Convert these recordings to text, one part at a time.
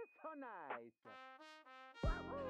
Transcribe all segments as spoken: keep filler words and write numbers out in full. It's so nice. Wahoo!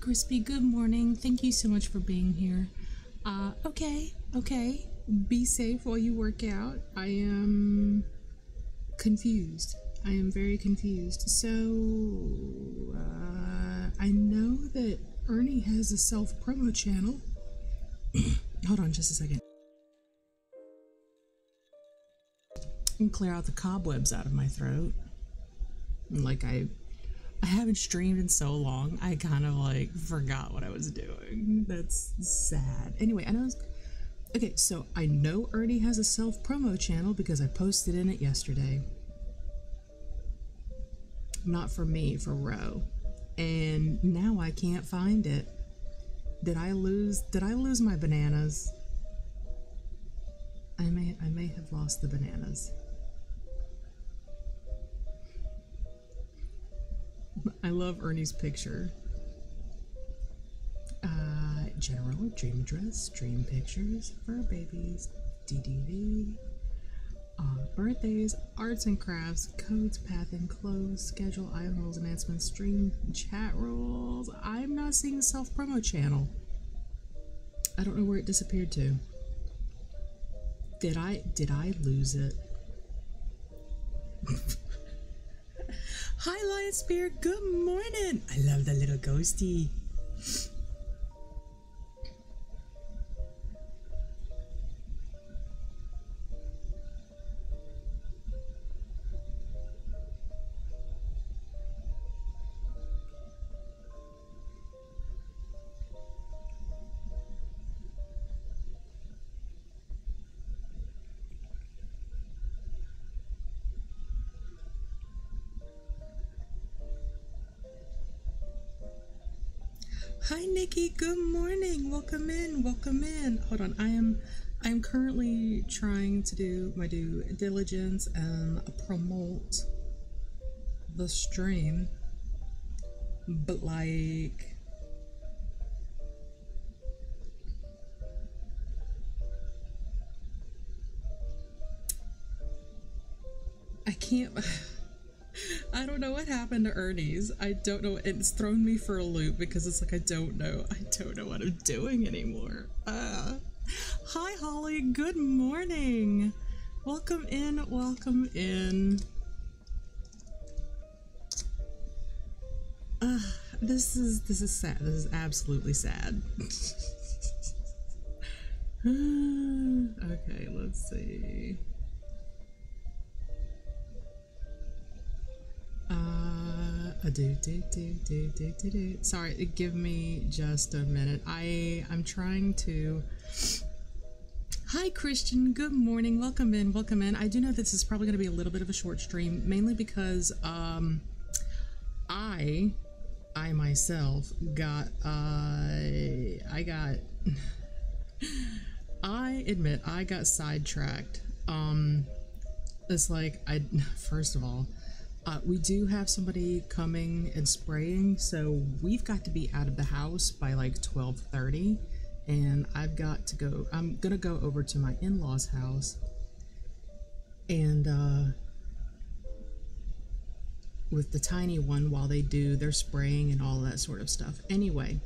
Crispy, good morning. Thank you so much for being here. Uh, okay, okay. Be safe while you work out. I am confused. I am very confused. So, uh, I know that Ernie has a self-promo channel. Hold on just a second. And clear out the cobwebs out of my throat. Like I... I haven't streamed in so long, I kind of like forgot what I was doing. That's sad. Anyway, I know. Okay, so I know Ernie has a self-promo channel because I posted in it yesterday. Not for me, for Ro. And now I can't find it. Did I lose did I lose my bananas? I may I may have lost the bananas. I love Ernie's picture. Uh, general, dream address, dream pictures, fur babies, D D V, uh, birthdays, arts and crafts, codes, path and clothes, schedule, item rules, announcements, stream, chat rules. I'm not seeing the self-promo channel. I don't know where it disappeared to. Did I, did I lose it? Hi, Lion Spear. Good morning. I love that little ghosty. Hi Nikki, good morning. Welcome in, welcome in. Hold on, I am I am currently trying to do my due diligence and promote the stream, but like I can't. I don't know what happened to Ernie's. I don't know. It's thrown me for a loop because it's like I don't know. I don't know what I'm doing anymore. Uh, hi, Holly. Good morning. Welcome in. Welcome in. Uh, this is this is sad. This is absolutely sad. Okay, let's see. Uh, do, do, do, do, do, do, do. Sorry, give me just a minute. I, I'm trying to... Hi, Christian. Good morning. Welcome in. Welcome in. I do know this is probably going to be a little bit of a short stream, mainly because um, I, I myself got, uh, I got, I admit, I got sidetracked. Um, it's like, I, first of all, Uh, we do have somebody coming and spraying, so we've got to be out of the house by like twelve thirty, and I've got to go, I'm gonna go over to my in-laws' house, and uh, with the tiny one while they do their spraying and all that sort of stuff. Anyway,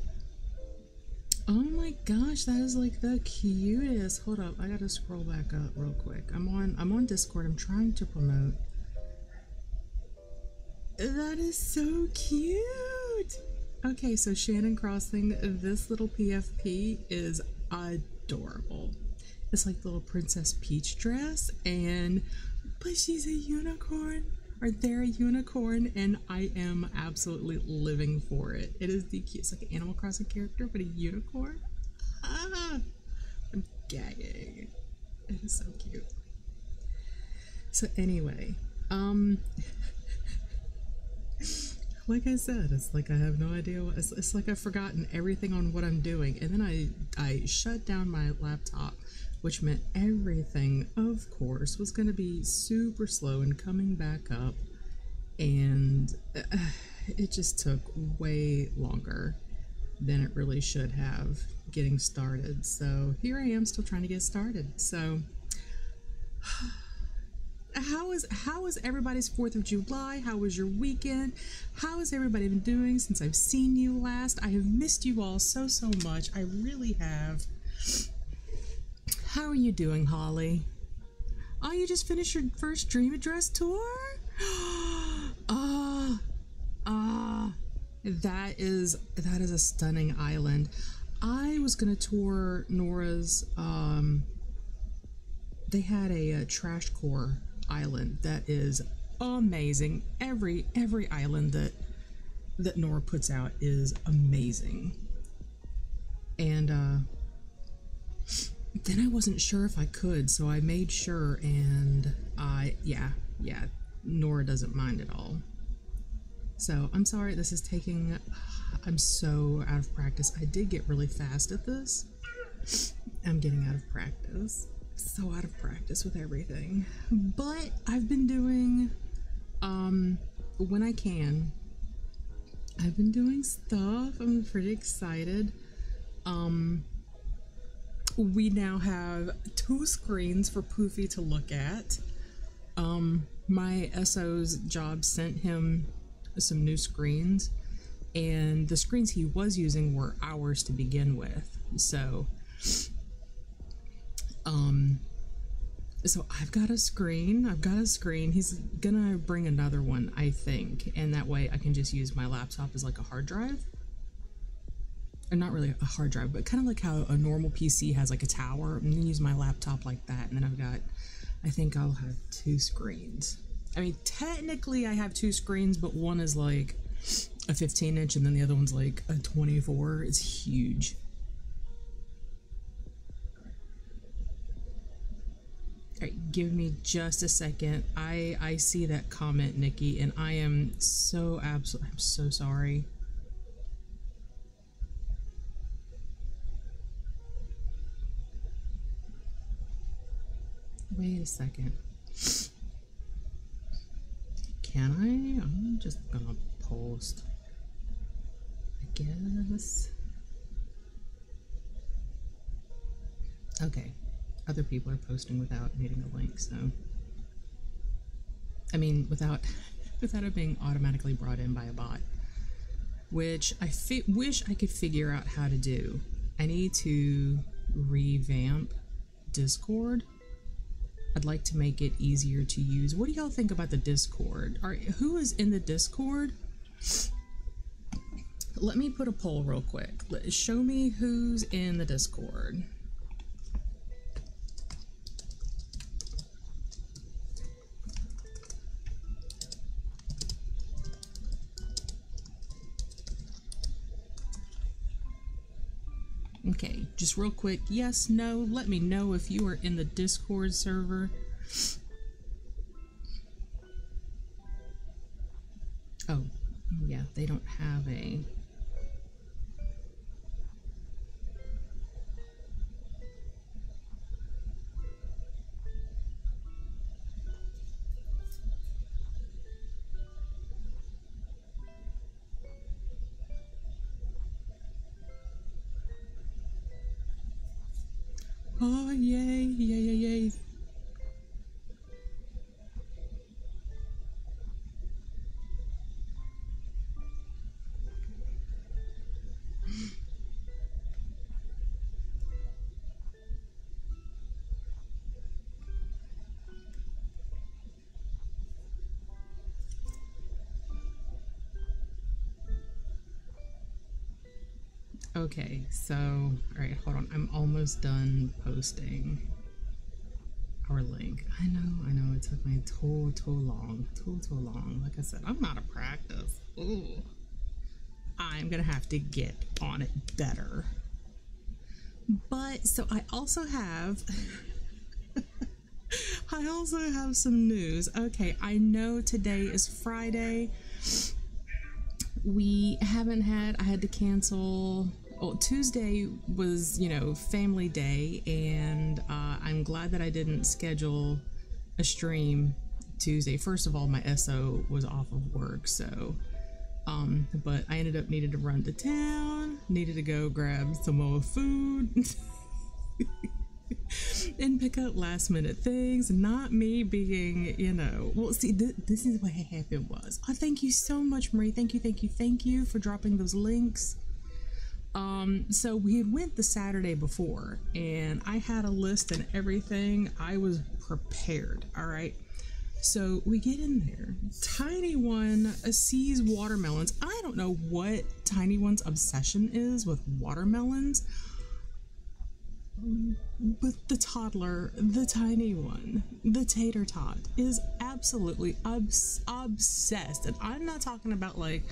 oh my gosh, that is like the cutest. Hold up, I gotta scroll back up real quick. I'm on, I'm on Discord, I'm trying to promote. That is so cute! Okay, so Shannon Crossing, this little P F P is adorable. It's like the little Princess Peach dress, and but she's a unicorn, or they're a unicorn, and I am absolutely living for it. It is the cutest, like an Animal Crossing character, but a unicorn. Ah, I'm gagging. It is so cute. So anyway, um... like I said, it's like I have no idea what, it's, it's like I've forgotten everything on what I'm doing, and then I I shut down my laptop, which meant everything of course was going to be super slow and coming back up, and uh, it just took way longer than it really should have getting started. So here I am still trying to get started. So How is how is everybody's fourth of July? How was your weekend? How has everybody been doing since I've seen you last? I have missed you all so, so much. I really have. How are you doing, Holly? Oh, you just finished your first Dream Address tour? Ah, ah, that is that is a stunning island. I was gonna tour Nora's. Um, they had a, a trash core island that is amazing. Every every island that that Nora puts out is amazing. And uh, then I wasn't sure if I could, so I made sure, and I yeah yeah Nora doesn't mind at all. So I'm sorry this is taking. I'm so out of practice. I did get really fast at this. I'm getting out of practice. So out of practice with everything, but I've been doing um when I can I've been doing stuff. I'm pretty excited. Um we now have two screens for Poofy to look at. Um my S O's job sent him some new screens, and the screens he was using were ours to begin with, so Um, so I've got a screen, I've got a screen, he's gonna bring another one, I think, and that way I can just use my laptop as like a hard drive. Or not really a hard drive, but kind of like how a normal P C has like a tower. I'm gonna use my laptop like that, and then I've got, I think I'll have two screens. I mean, technically I have two screens, but one is like a fifteen inch, and then the other one's like a twenty-four, it's huge. All right, give me just a second. I I see that comment, Nikki, and I am so absolutely. I'm so sorry. Wait a second. Can I? I'm just gonna post, I guess. Okay. Other people are posting without needing a link, so. I mean, without without it being automatically brought in by a bot, which I fi- wish I could figure out how to do. I need to revamp Discord. I'd like to make it easier to use. What do y'all think about the Discord? Are, who is in the Discord? Let me put a poll real quick. Let, show me who's in the Discord. Okay, just real quick, yes, no, let me know if you are in the Discord server. Oh, yeah, they don't have a... Oh, yay, yay, yay, yay. Okay, so, alright, hold on, I'm almost done posting our link. I know, I know, it took me too, too long, too, too long. Like I said, I'm out of practice. Ooh. I'm gonna have to get on it better. But, so I also have, I also have some news. Okay, I know today is Friday. We haven't had, I had to cancel, well, Tuesday was, you know, family day, and uh, I'm glad that I didn't schedule a stream Tuesday. First of all, my S O was off of work, so, um, but I ended up needing to run to town, needed to go grab some more food, and pick up last minute things. Not me being, you know, well, see, th this is what happened was. Oh, thank you so much, Marie. Thank you, thank you, thank you for dropping those links. Um, so we had went the Saturday before, and I had a list and everything. I was prepared, all right? So we get in there. Tiny One sees watermelons. I don't know what Tiny One's obsession is with watermelons. But the toddler, the tiny one, the tater tot, is absolutely obs obsessed. And I'm not talking about like,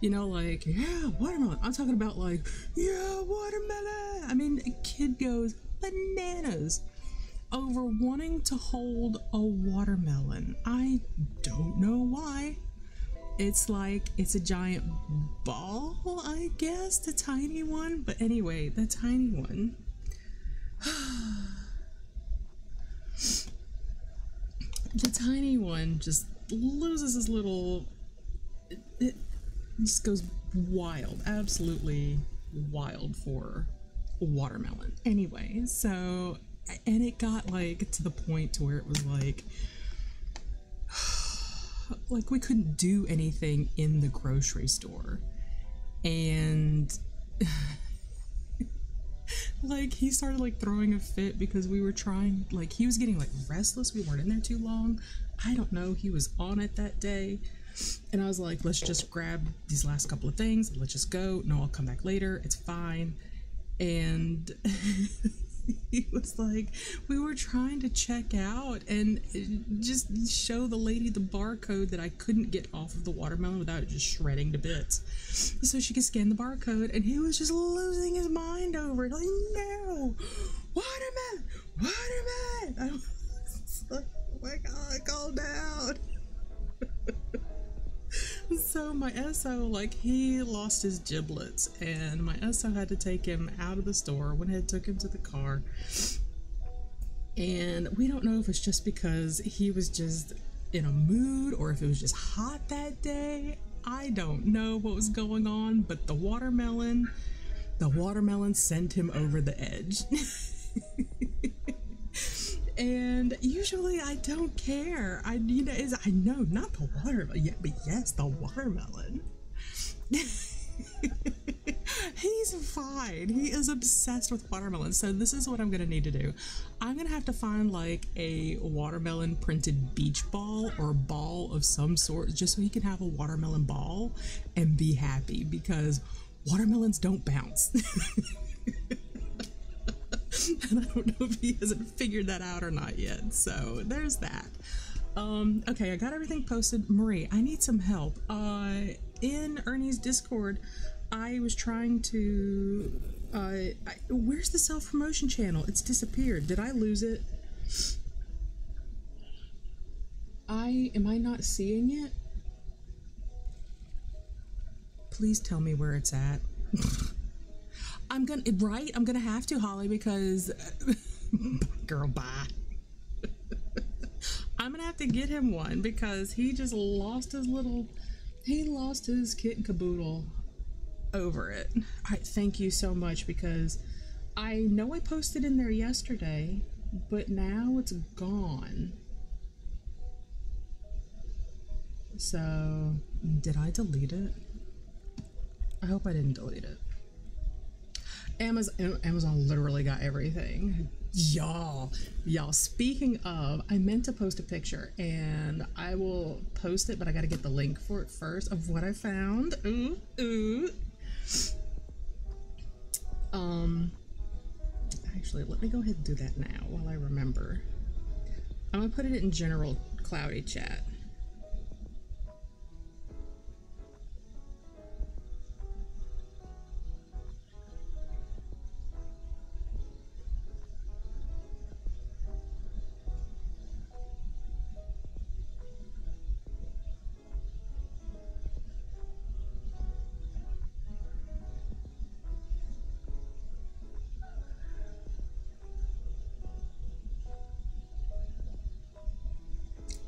you know, like, yeah, watermelon. I'm talking about like, yeah, watermelon. I mean, a kid goes bananas over wanting to hold a watermelon. I don't know why. It's like, it's a giant ball, I guess, the tiny one. But anyway, the tiny one. The tiny one just loses his little, it, it just goes wild, absolutely wild for watermelon. Anyway, so, and it got like to the point to where it was like, like we couldn't do anything in the grocery store. And like he started like throwing a fit because we were trying, like he was getting like restless. We weren't in there too long. I don't know. He was on it that day. And I was like, let's just grab these last couple of things. Let's just go. No, I'll come back later. It's fine. And he was like, we were trying to check out and just show the lady the barcode that I couldn't get off of the watermelon without it just shredding to bits so she could scan the barcode, and he was just losing his mind over it. Like, no, watermelon, watermelon. I was like, oh my god, calm down. So my S O, like, he lost his giblets, and my S O had to take him out of the store. Went ahead, took him to the car, And we don't know if it's just because he was just in a mood or if it was just hot that day. I don't know what was going on, but the watermelon, the watermelon sent him over the edge. And usually I don't care. I you know, is I know not the watermelon, yeah, but yes, the watermelon. He's fine. He is obsessed with watermelons. So this is what I'm gonna need to do. I'm gonna have to find like a watermelon printed beach ball or ball of some sort, just so he can have a watermelon ball and be happy, because watermelons don't bounce. And I don't know if he hasn't figured that out or not yet. So there's that. Um, okay, I got everything posted. Marie, I need some help. Uh, in Ernie's Discord, I was trying to, uh, I, where's the self-promotion channel? It's disappeared. Did I lose it? I, am I not seeing it? Please tell me where it's at. I'm gonna, right? I'm gonna have to, Holly, because, girl, bye. I'm gonna have to get him one, because he just lost his little, he lost his kit and caboodle over it. All right, thank you so much, because I know I posted in there yesterday, but now it's gone. So, did I delete it? I hope I didn't delete it. Amazon, Amazon literally got everything. Y'all, y'all, speaking of, I meant to post a picture, and I will post it, but I gotta get the link for it first, of what I found. Ooh, ooh. Um, actually, let me go ahead and do that now while I remember. I'm gonna put it in general cloudy chat.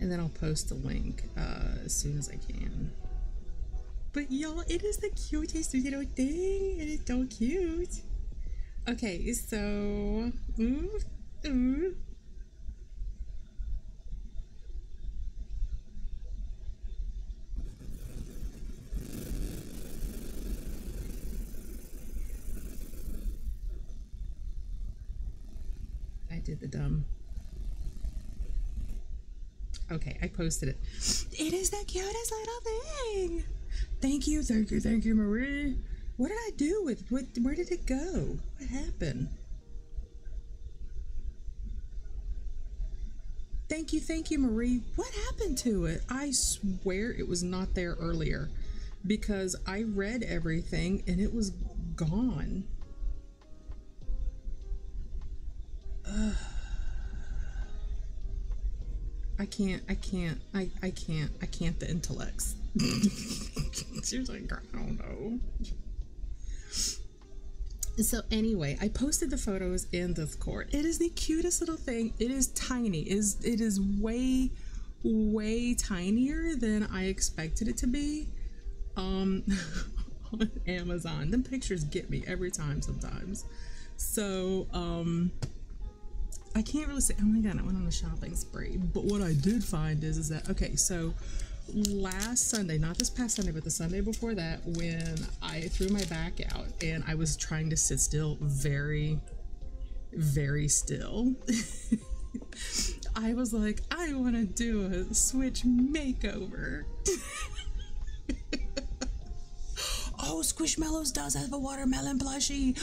And then I'll post the link uh, as soon as I can. But y'all, it is the cutest little thing. It is so cute. Okay, so ooh, ooh. I did the dumb. Okay, I posted it. It is the cutest little thing. Thank you, thank you, thank you, Marie. What did I do with, what, where did it go? What happened? Thank you, thank you, Marie. What happened to it? I swear it was not there earlier, because I read everything and it was gone. Ugh. I can't, I can't, I, I can't, I can't the intellects. Seriously, I don't know. So anyway, I posted the photos in Discord. It is the cutest little thing. It is tiny. It is, it is way, way tinier than I expected it to be. Um, on Amazon. Them pictures get me every time sometimes. So, um... I can't really say, oh my god, I went on a shopping spree. But what I did find is, is that, okay, so last Sunday, not this past Sunday, but the Sunday before that, when I threw my back out and I was trying to sit still very, very still, I was like, I want to do a Switch makeover. Oh, Squishmallows does have a watermelon plushie.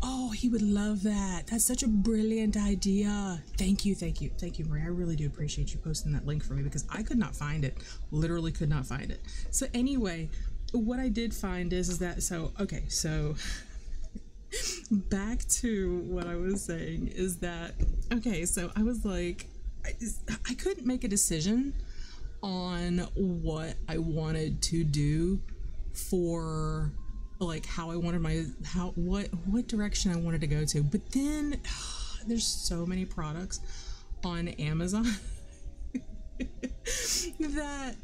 Oh, he would love that. That's such a brilliant idea. Thank you, thank you, thank you, Marie. I really do appreciate you posting that link for me, because I could not find it. Literally could not find it. So anyway, what I did find is, is that, so, okay, so back to what I was saying is that, okay, so I was like, I, I couldn't make a decision on what I wanted to do for, like, how I wanted my, how, what, what direction I wanted to go to. But then, oh, there's so many products on Amazon that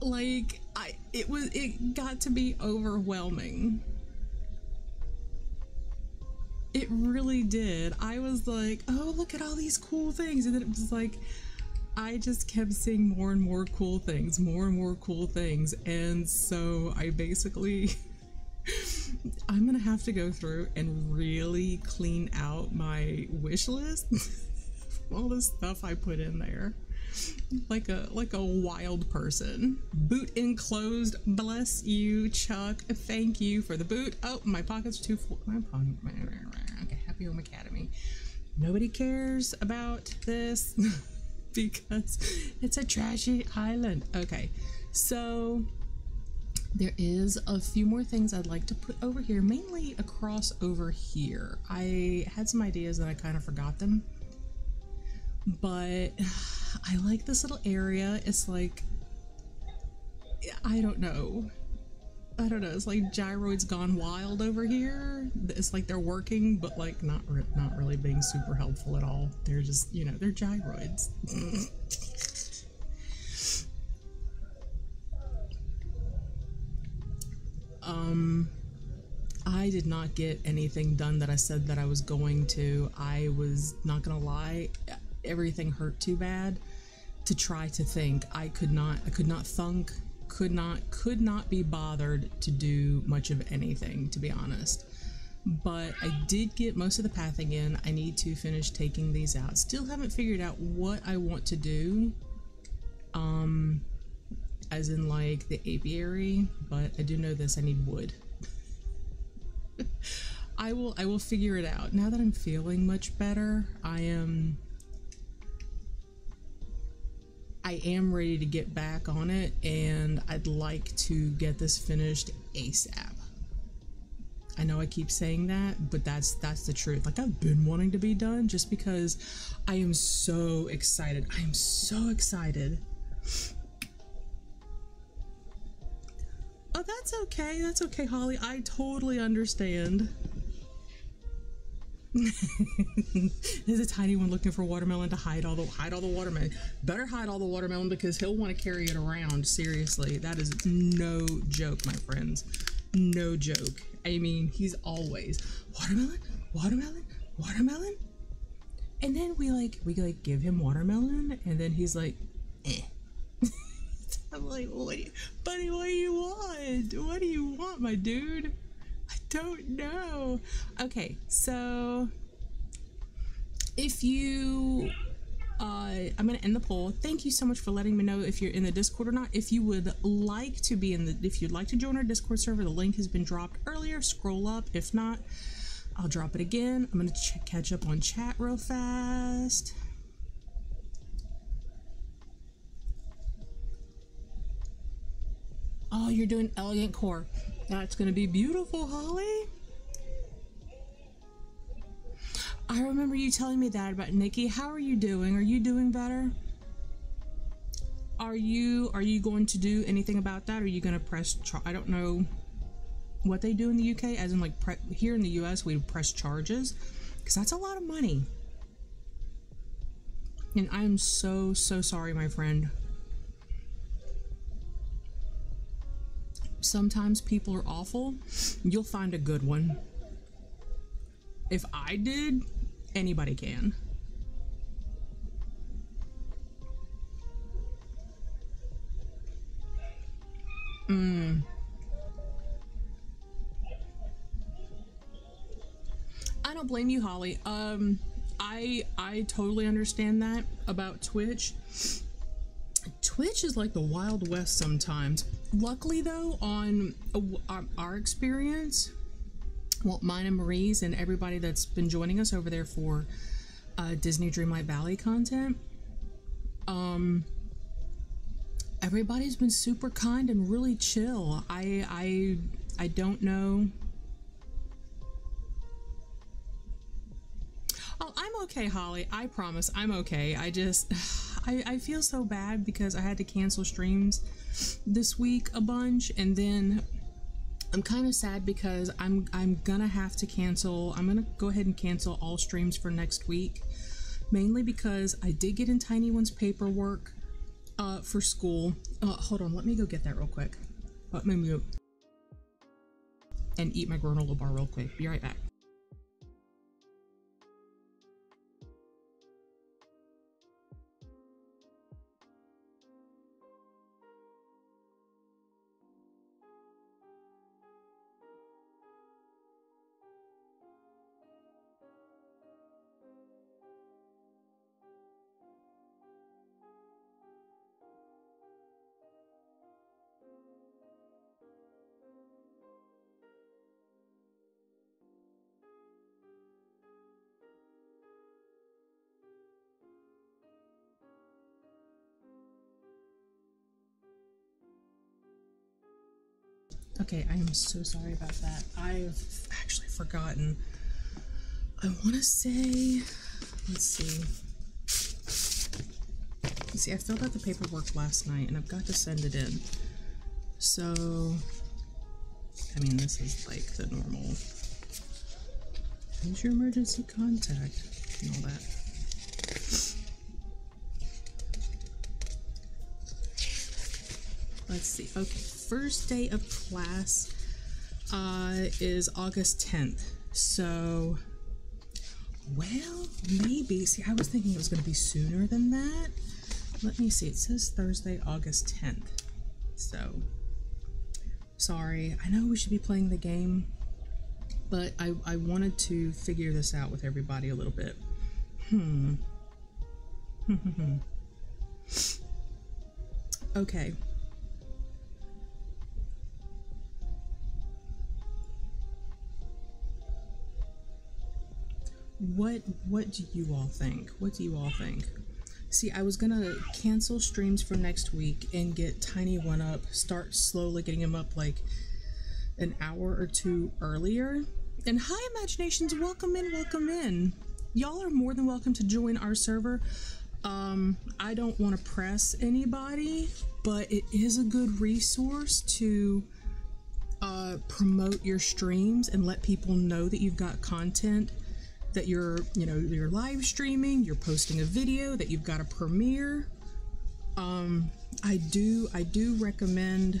like I it was it got to be overwhelming. It really did. I was like, oh, look at all these cool things. And then it was like, I just kept seeing more and more cool things, more and more cool things. And so I basically, I'm gonna have to go through and really clean out my wish list. All the stuff I put in there. Like a, like a wild person. Boot enclosed. Bless you, Chuck. Thank you for the boot. Oh, my pockets are too full. My pocket. Okay, Happy Home Academy. Nobody cares about this because it's a trashy island. Okay, so there is a few more things I'd like to put over here, mainly across over here. I had some ideas that I kind of forgot them. But I like this little area. It's like, I don't know. I don't know. It's like Gyroid's gone wild over here. It's like they're working, but like not re not really being super helpful at all. They're just, you know, they're Gyroids. um, I did not get anything done that I said that I was going to. I was not gonna lie. Everything hurt too bad to try to think. I could not, I could not thunk, could not, could not be bothered to do much of anything, to be honest. But I did get most of the pathing in. I need to finish taking these out. Still haven't figured out what I want to do, um, as in like the apiary, but I do know this, I need wood. I will, I will figure it out. Now that I'm feeling much better, I am... I am ready to get back on it, and I'd like to get this finished ASAP. I know I keep saying that, but that's that's the truth. Like, I've been wanting to be done just because I am so excited. I am so excited. Oh, that's okay. That's okay, Holly. I totally understand. There's a tiny one looking for watermelon to hide all the hide all the watermelon. Better hide all the watermelon because he'll want to carry it around. Seriously, that is no joke, my friends. No joke. I mean, he's always watermelon, watermelon, watermelon. And then we like we like give him watermelon, and then he's like, eh. I'm like, what do you, buddy? What do you want? What do you want, my dude? I don't know. Okay, so if you, uh, I'm gonna end the poll. Thank you so much for letting me know if you're in the Discord or not. If you would like to be in the, if you'd like to join our Discord server, the link has been dropped earlier. Scroll up. If not, I'll drop it again. I'm gonna ch- catch up on chat real fast. Oh, you're doing elegant core. That's gonna be beautiful, Holly. I remember you telling me that about Nikki. How are you doing? Are you doing better? Are you are you going to do anything about that? Are you gonna press charge? I don't know what they do in the U K, as in like pre here in the U S we press charges, because that's a lot of money. And I'm so so sorry, my friend. Sometimes people are awful. You'll find a good one. If I did, anybody can. Mm. I don't blame you, Holly. Um, I I totally understand that about Twitch. Twitch is like the Wild West sometimes. Luckily though, on our experience, well, mine and Marie's and everybody that's been joining us over there for uh, Disney Dreamlight Valley content, um, everybody's been super kind and really chill. I, I, I don't know. Oh, I'm okay, Holly. I promise I'm okay. I just, I, I feel so bad because I had to cancel streams this week a bunch, and then I'm kind of sad because I'm I'm gonna have to cancel. I'm gonna go ahead and cancel all streams for next week, mainly because I did get in Tiny One's paperwork uh, for school. Uh, hold on, let me go get that real quick. Let me go and eat my granola bar real quick. Be right back. Okay, I am so sorry about that. I've actually forgotten. I want to say, let's see. Let's see, I filled out the paperwork last night and I've got to send it in. So, I mean, this is like the normal. Who's your emergency contact and all that? Let's see. Okay, first day of class uh, is August tenth. So, well, maybe. See, I was thinking it was going to be sooner than that. Let me see. It says Thursday, August tenth. So, sorry. I know we should be playing the game, but I, I wanted to figure this out with everybody a little bit. Hmm. Okay. What what do you all think? What do you all think? See, I was gonna cancel streams for next week and get Tiny One up, start slowly getting him up like an hour or two earlier. And hi, Imaginations, welcome in, welcome in. Y'all are more than welcome to join our server. Um, I don't want to press anybody, but it is a good resource to uh, promote your streams and let people know that you've got content, that you're, you know, you're live streaming, you're posting a video, that you've got a premiere. Um, I do, I do recommend,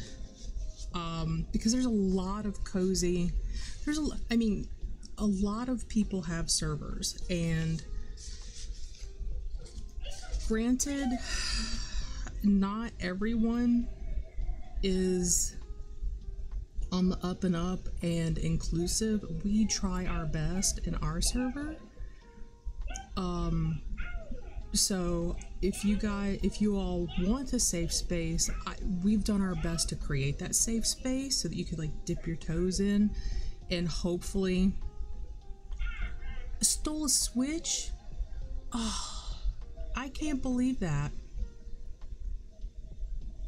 um, because there's a lot of cozy, there's a, I mean, a lot of people have servers, and granted, not everyone is on the up and up and inclusive. We try our best in our server. Um, so if you guys, if you all want a safe space, I, we've done our best to create that safe space so that you could like dip your toes in and hopefully stole a Switch. Oh, I can't believe that.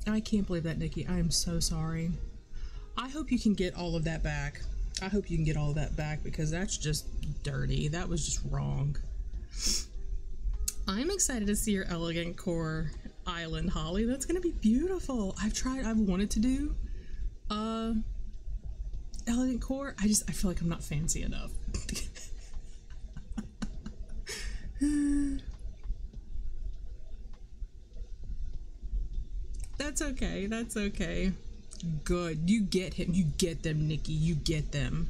I can't believe that, Nikki. I am so sorry. I hope you can get all of that back. I hope you can get all of that back because that's just dirty. That was just wrong. I'm excited to see your elegant core island, Holly. That's gonna be beautiful. I've tried, I've wanted to do uh, elegant core. I just, I feel like I'm not fancy enough. That's okay, that's okay. Good, you get him, you get them, Nikki, you get them.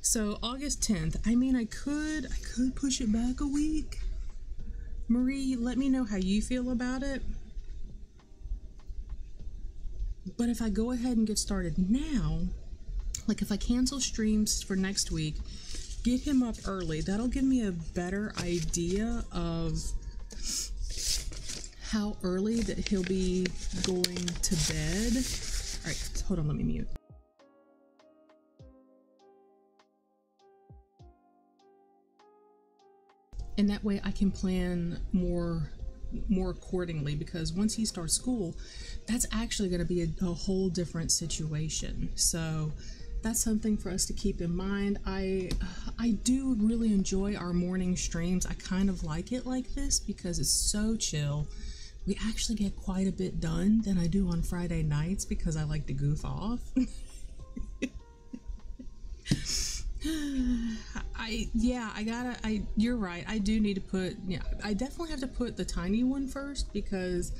So August tenth, I mean, I could, I could push it back a week. Marie, let me know how you feel about it. But if I go ahead and get started now, like if I cancel streams for next week, get him up early, that'll give me a better idea of how early that he'll be going to bed. All right, hold on, let me mute. And that way I can plan more more accordingly, because once he starts school, that's actually gonna be a, a whole different situation. So that's something for us to keep in mind. I, I do really enjoy our morning streams. I kind of like it like this because it's so chill. We actually get quite a bit done than I do on Friday nights because I like to goof off. I yeah I gotta I you're right, I do need to put yeah I definitely have to put the tiny one first because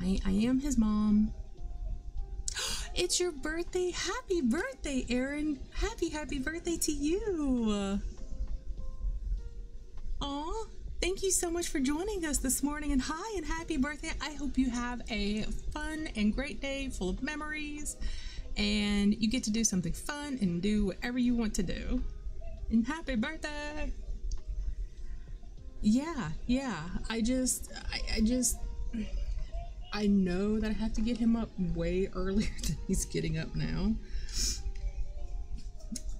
I, I am his mom. It's your birthday. Happy birthday, Aaron. Happy happy birthday to you. Aw, thank you so much for joining us this morning, and hi and happy birthday. I hope you have a fun and great day full of memories, and you get to do something fun and do whatever you want to do. And happy birthday. Yeah, yeah. I just, I, I just, I know that I have to get him up way earlier than he's getting up now.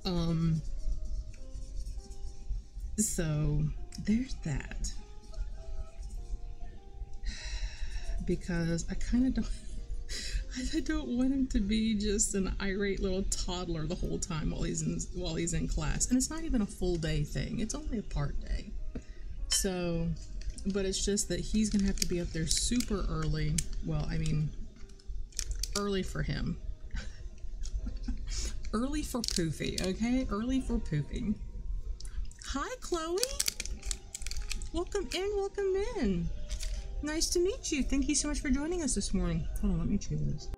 Um, so there's that. Because I kind of don't, I don't want him to be just an irate little toddler the whole time while he's in, while he's in class. And it's not even a full day thing. It's only a part day. So, but it's just that he's gonna have to be up there super early. Well, I mean, early for him. Early for Poofy, okay? Early for Poofy. Hi, Chloe. Welcome in, welcome in. Nice to meet you. Thank you so much for joining us this morning. Hold on, let me chew this.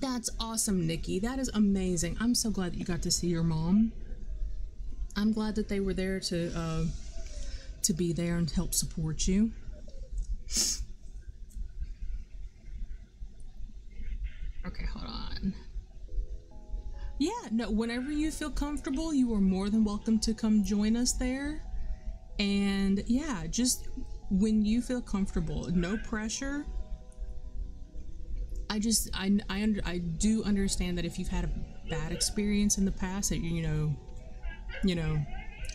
That's awesome, Nikki. That is amazing. I'm so glad that you got to see your mom. I'm glad that they were there to uh, to be there and help support you. Okay, hold on. Yeah, no, whenever you feel comfortable, you are more than welcome to come join us there. And yeah, just when you feel comfortable, no pressure. I just, I, I, under, I do understand that if you've had a bad experience in the past, that, you know, you know,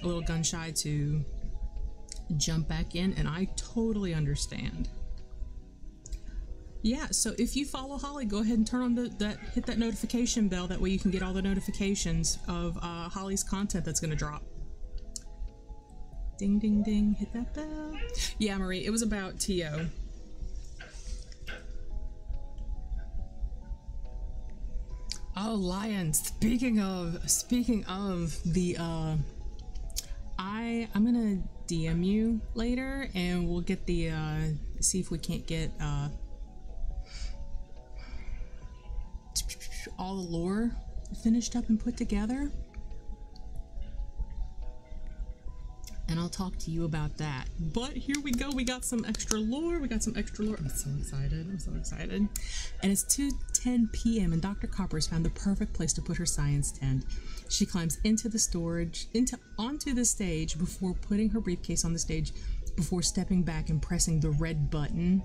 a little gun shy to jump back in, and I totally understand. Yeah, so if you follow Holly, go ahead and turn on the, that, hit that notification bell. That way you can get all the notifications of uh, Holly's content that's gonna drop. Ding, ding, ding, hit that bell. Yeah, Marie, it was about T O. Oh, Lion, speaking of, speaking of the, uh, I, I'm gonna D M you later and we'll get the, uh, see if we can't get, uh, all the lore finished up and put together. And I'll talk to you about that. But here we go, we got some extra lore, we got some extra lore. I'm so excited, I'm so excited. And it's two ten p m and Doctor Copper's found the perfect place to put her science tent. She climbs into the storage, into onto the stage before putting her briefcase on the stage, before stepping back and pressing the red button.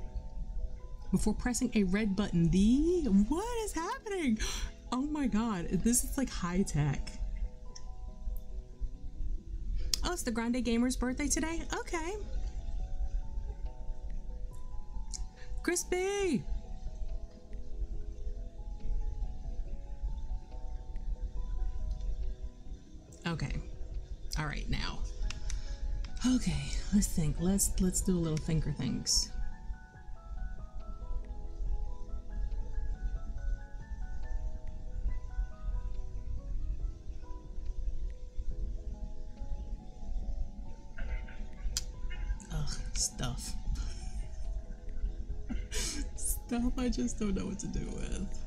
Before pressing a red button, the, what is happening? Oh my God, this is like high tech. Oh, it's the Grande Gamer's birthday today? Okay. Crispy! Okay. All right, now. Okay, let's think. Let's let's do a little thinker things. Stuff. Stuff I just don't know what to do with.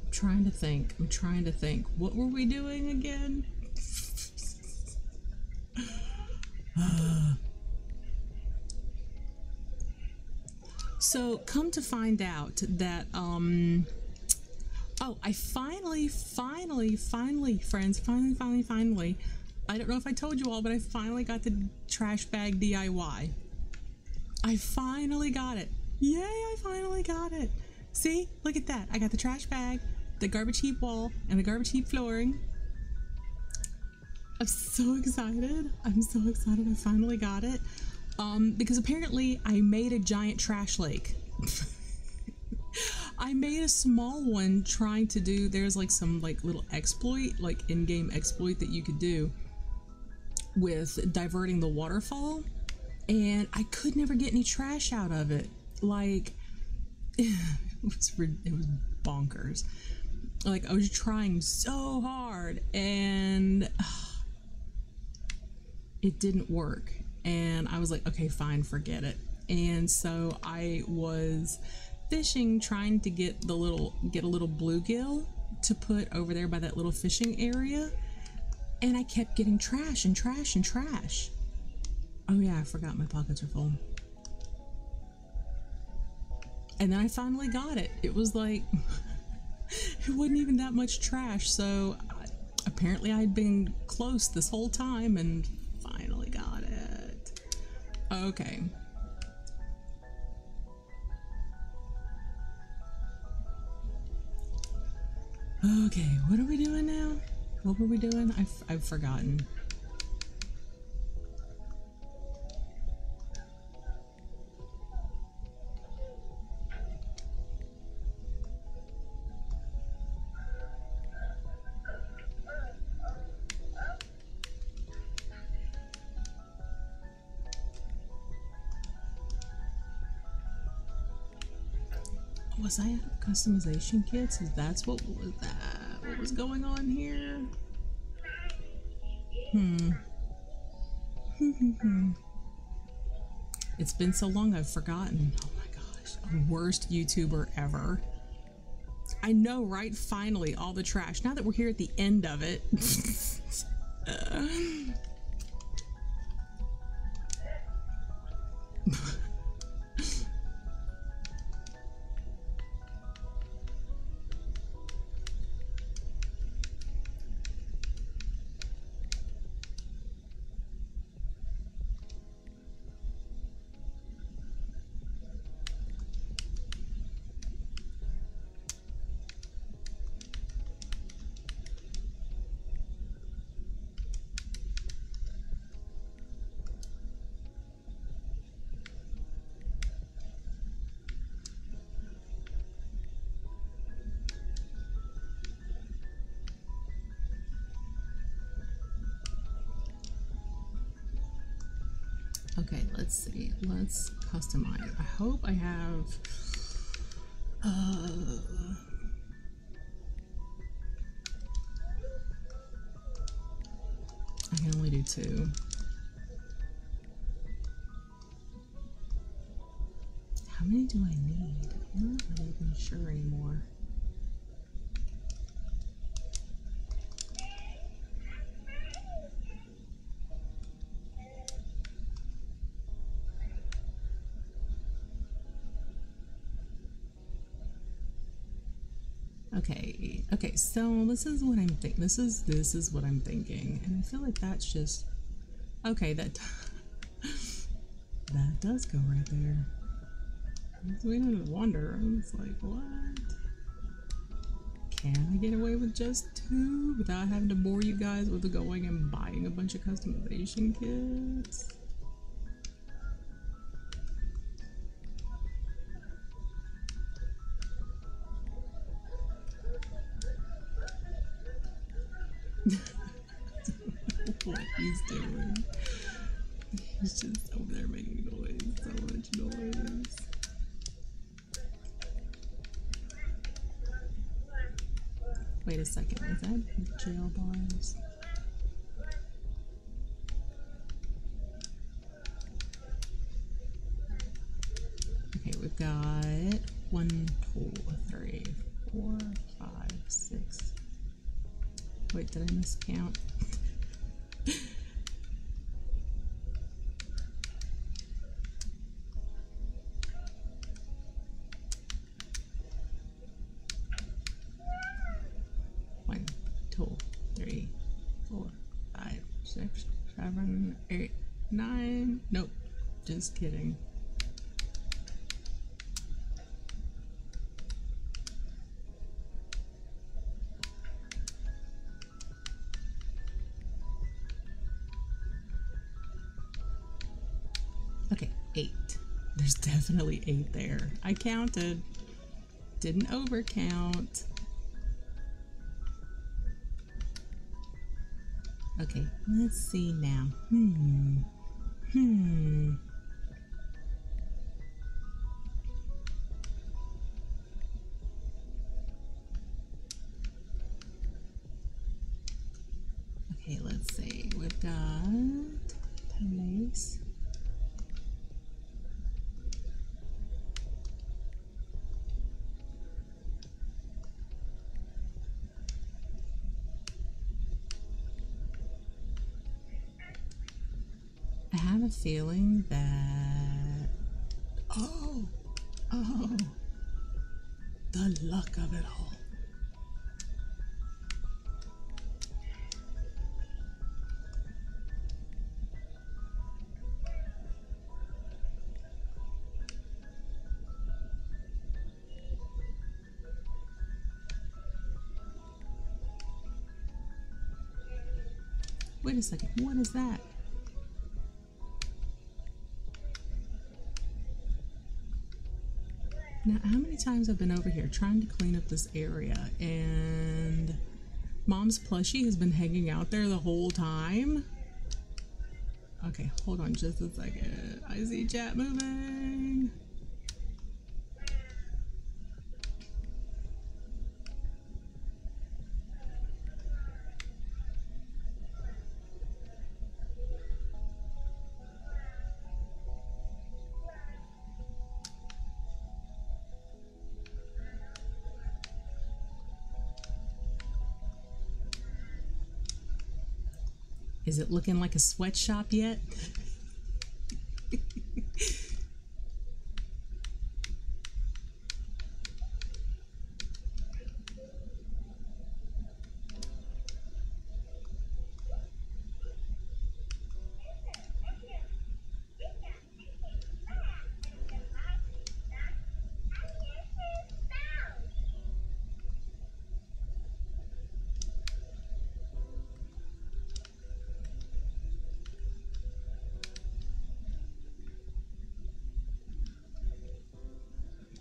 I'm trying to think. I'm trying to think. What were we doing again? uh. So, come to find out that, um, oh, I finally, finally, finally, friends, finally, finally, finally, I don't know if I told you all, but I finally got the trash bag D I Y. I finally got it. Yay, I finally got it. See? Look at that. I got the trash bag, the garbage heap wall, and the garbage heap flooring. I'm so excited. I'm so excited I finally got it. Um, because apparently I made a giant trash lake. I made a small one trying to do, there's like some like little exploit, like in-game exploit that you could do with diverting the waterfall, and I could never get any trash out of it. Like, it was, it was bonkers. Like, I was trying so hard and uh, it didn't work. And I was like, okay, fine, forget it. And so I was fishing, trying to get the little, get a little bluegill to put over there by that little fishing area. And I kept getting trash and trash and trash. Oh yeah, I forgot my pockets are full. And then I finally got it. It was like, it wasn't even that much trash. So I, apparently I'd been close this whole time and finally got it. Okay. Okay, what are we doing now? What were we doing? I've, I've forgotten. Was I at customization kits? Is that's what was that? What was going on here? Hmm. It's been so long I've forgotten. Oh my gosh. Worst YouTuber ever. I know, right? Finally, all the trash. Now that we're here at the end of it. uh. Let's see, let's customize. I hope I have, uh, I can only do two. How many do I need? I'm not even sure anymore. Okay, okay, so this is what I'm thinking. This is, this is what I'm thinking. And I feel like that's just, okay, that, that does go right there. We didn't wonder, I was like, what? Can I get away with just two without having to bore you guys with going and buying a bunch of customization kits? What he's doing. He's just over there making noise, so much noise. Wait a second, is that jail bars? Okay, we've got one, two, three, four, five, six. Wait, did I miscount? One, two, three, four, five, six, seven, eight, nine. Nope, just kidding. eight. There's definitely eight there. I counted. Didn't overcount. Okay, let's see now. Hmm. Hmm. Okay, let's see. We've got place. I have a feeling that oh, oh, the luck of it all. Wait a second, what is that? Now, how many times I've been over here trying to clean up this area, and Mom's plushie has been hanging out there the whole time? Okay, hold on just a second. I see chat moving. Is it looking like a sweatshop yet?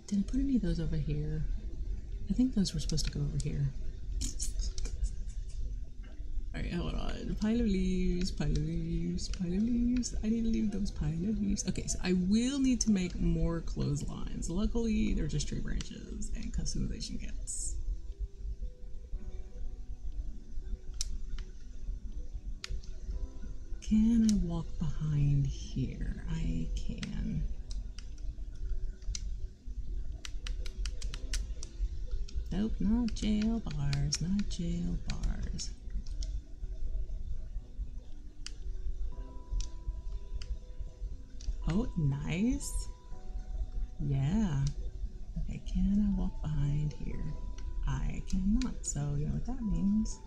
Did I put any of those over here? I think those were supposed to go over here. Alright, hold on. Pile of leaves, pile of leaves, pile of leaves. I need to leave those pile of leaves. Okay, so I will need to make more clotheslines. Luckily, they're just tree branches and customization kits. Can I walk behind here? I can. Nope, not jail bars, not jail bars. Oh, nice. Yeah. Okay, can I walk behind here? I cannot, so you know what that means.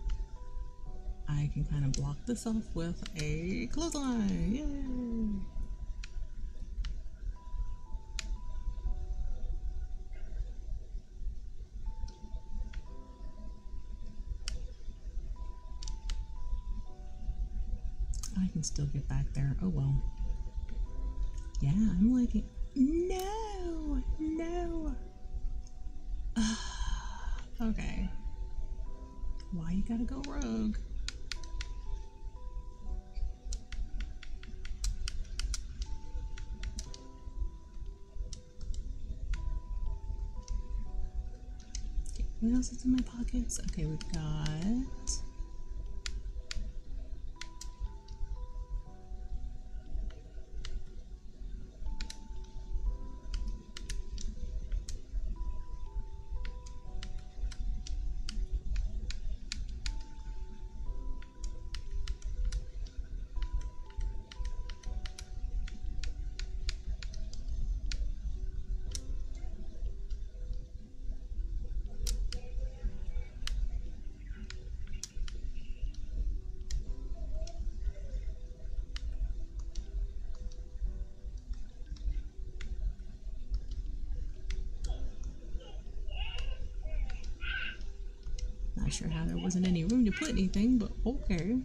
I can kind of block this off with a clothesline, yay! I can still get back there. Oh well. Yeah, I'm like, no, no. Uh, okay. Why you gotta go rogue? Okay, what else is in my pockets? Okay, we've got. Not sure how there wasn't any room to put anything, but okay.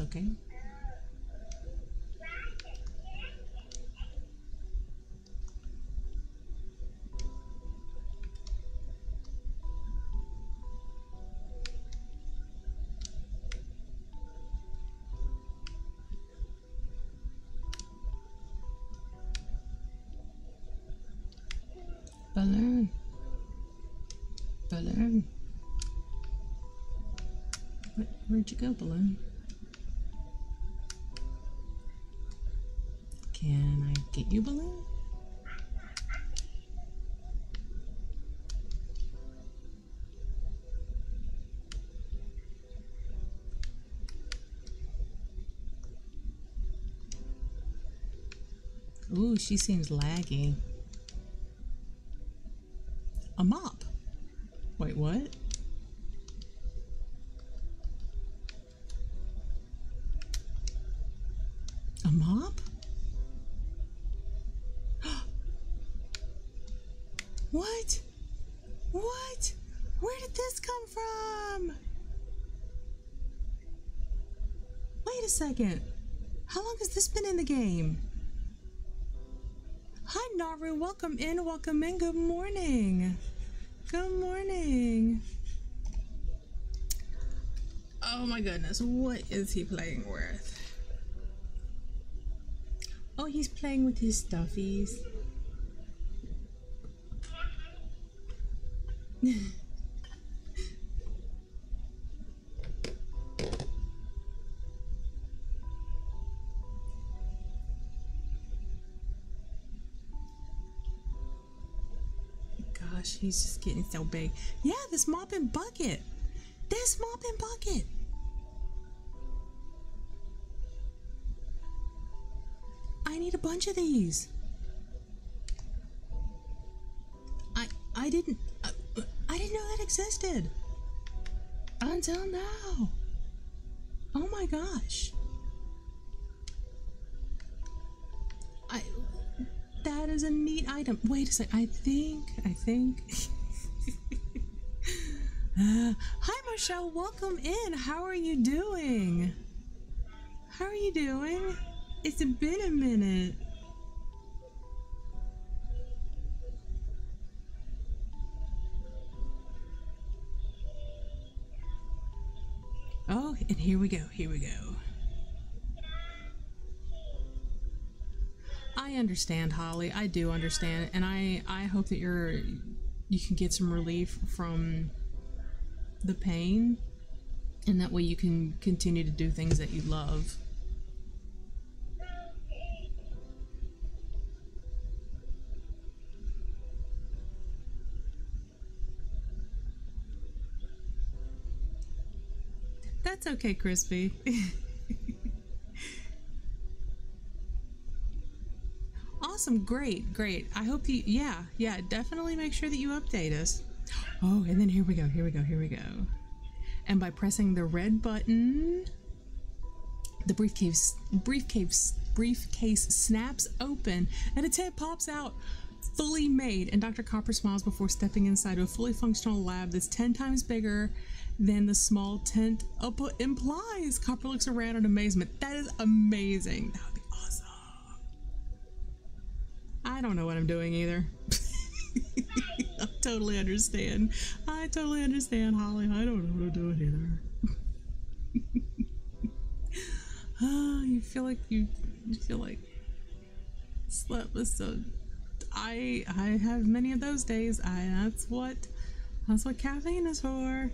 Okay. Balloon. Where'd you go, balloon? Can I get you, balloon? Ooh, she seems laggy. A mop. Wait, what? A mop? What? What? Where did this come from? Wait a second. How long has this been in the game? Hi, Naru. Welcome in. Welcome in. Good morning. Good morning. Oh my goodness. What is he playing with? Oh, he's playing with his stuffies. He's just getting so big. Yeah, this mop and bucket. This mop and bucket. I need a bunch of these. I I didn't I, I didn't know that existed until now. Oh my gosh. I. That is a neat item. Wait a sec. I think, I think. uh, hi, Michelle. Welcome in. How are you doing? How are you doing? It's been a minute. Oh, and here we go. Here we go. I understand, Holly. I do understand, and I I hope that you're you can get some relief from the pain, and that way you can continue to do things that you love. That's okay, Crispy. Awesome, great, great. I hope you, yeah, yeah, definitely make sure that you update us. Oh, and then here we go, here we go, here we go. And by pressing the red button, the briefcase, briefcase, briefcase snaps open and its head pops out, fully made. And Doctor Copper smiles before stepping inside to a fully functional lab that's ten times bigger than the small tent up implies. Copper looks around in amazement. That is amazing. That would be awesome. I don't know what I'm doing either. I totally understand. I totally understand, Holly. I don't know what I'm doing either. Oh, you feel like you, you feel like slept with some. I I have many of those days. I that's what that's what caffeine is for.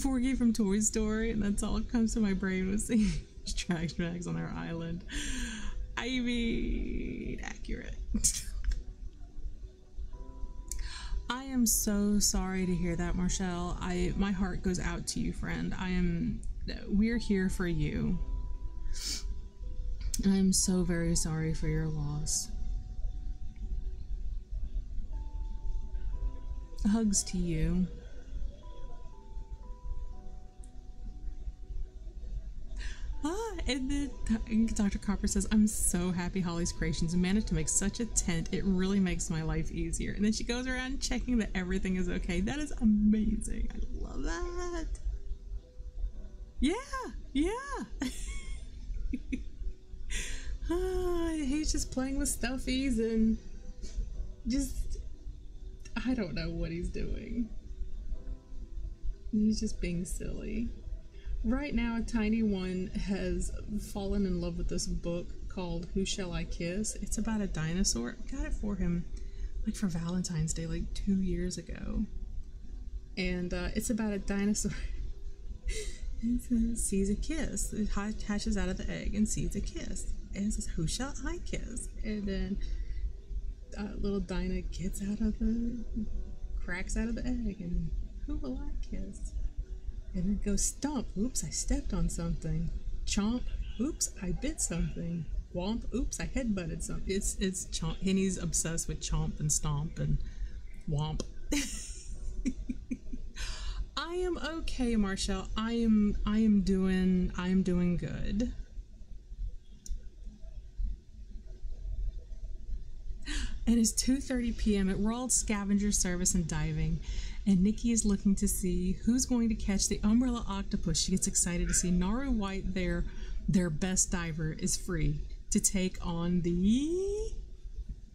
Forky from Toy Story, and that's all that comes to my brain was seeing trash bags on their island. I mean, accurate. I am so sorry to hear that, Marshall. I my heart goes out to you, friend. I am we're here for you. I am so very sorry for your loss. Hugs to you. Ah, and then Doctor Copper says, I'm so happy Holly's creations managed to make such a tent. It really makes my life easier. And then she goes around checking that everything is okay. That is amazing. I love that. Yeah, yeah. Ah, he's just playing with stuffies and just, I don't know what he's doing. He's just being silly. Right now, a tiny one has fallen in love with this book called Who Shall I Kiss? It's about a dinosaur. I got it for him like for Valentine's Day like two years ago, and uh, it's about a dinosaur. It sees a kiss. It hatches out of the egg and sees a kiss, and it says, "Who shall I kiss?" And then uh, little Dinah gets out of the, cracks out of the egg, and who will I kiss? And then goes stomp. Oops, I stepped on something. Chomp. Oops, I bit something. Womp. Oops, I headbutted something. It's it's chomp. And he's obsessed with chomp and stomp and womp. I am okay, Marshall. I am I am doing I am doing good. It is two thirty p m at World Scavenger Service and Diving, and Nikki is looking to see who's going to catch the umbrella octopus. She gets excited to see Naru White there. Their best diver is free to take on the...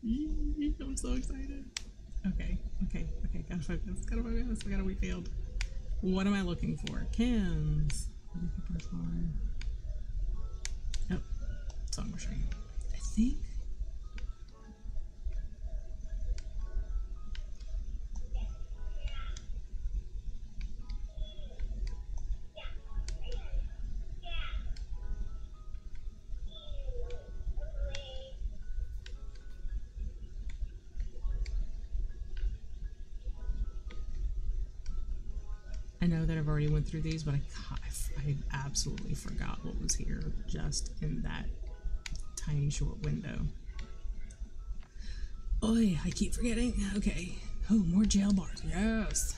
I'm so excited. Okay, okay, okay, gotta focus, gotta focus, I gotta be failed. What am I looking for? Cans. Oh, song machine. I think. I know that I've already went through these, but I, I absolutely forgot what was here just in that tiny short window. Oi, I keep forgetting. Okay. Oh, more jail bars. Yes.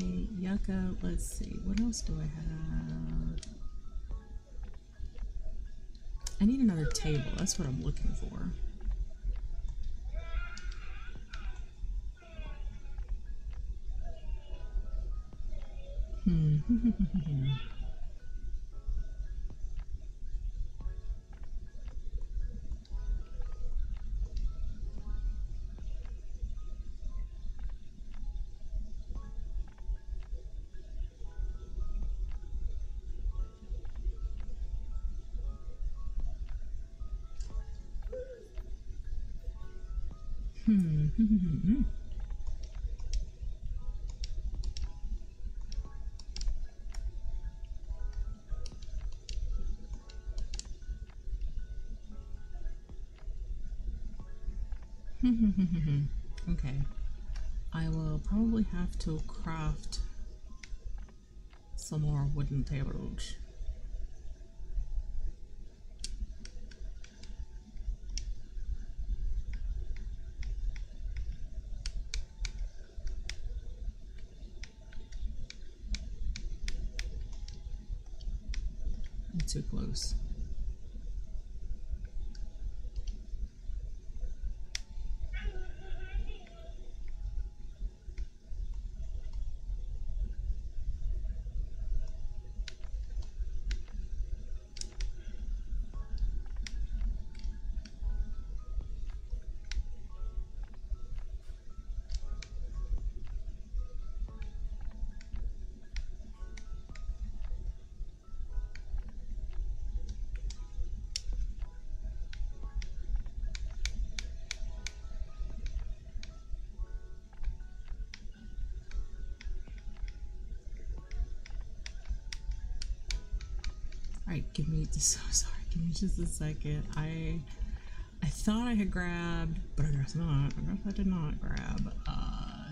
Okay, yucca, let's see, what else do I have? I need another table, that's what I'm looking for. Hmm. Mm-hmm. Okay. I will probably have to craft some more wooden tables. Too close. Give me so sorry. Give me just a second. I I thought I had grabbed, but I guess not. I guess I did not grab uh,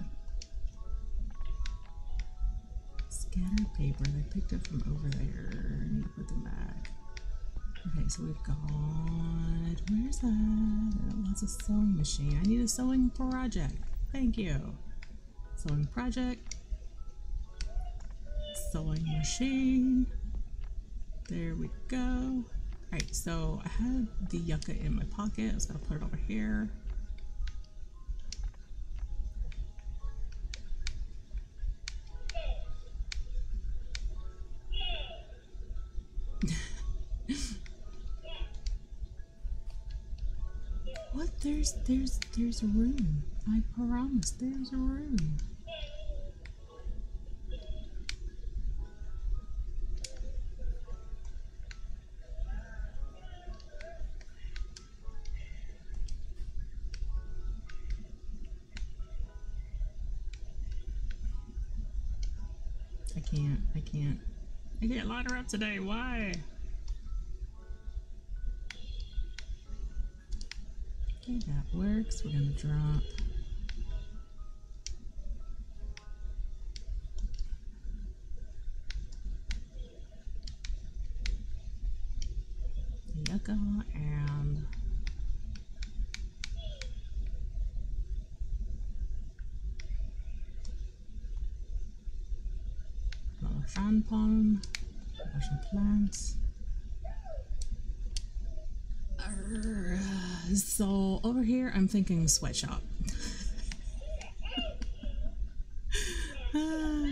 scattered paper that I picked up from over there. I need to put them back. Okay, so we've got where's that? Oh, that's a sewing machine. I need a sewing project. Thank you. Sewing project. Sewing machine. There we go. Alright, so I had the yucca in my pocket. I was gonna put it over here. There's, there's, there's a room. I promise, there's a room. I can't, I can't. I can't light her up today, why? Okay, that works. We're gonna drop. Yucca and... fan palm, wash some plants. Arr, so over here I'm thinking sweatshop. uh,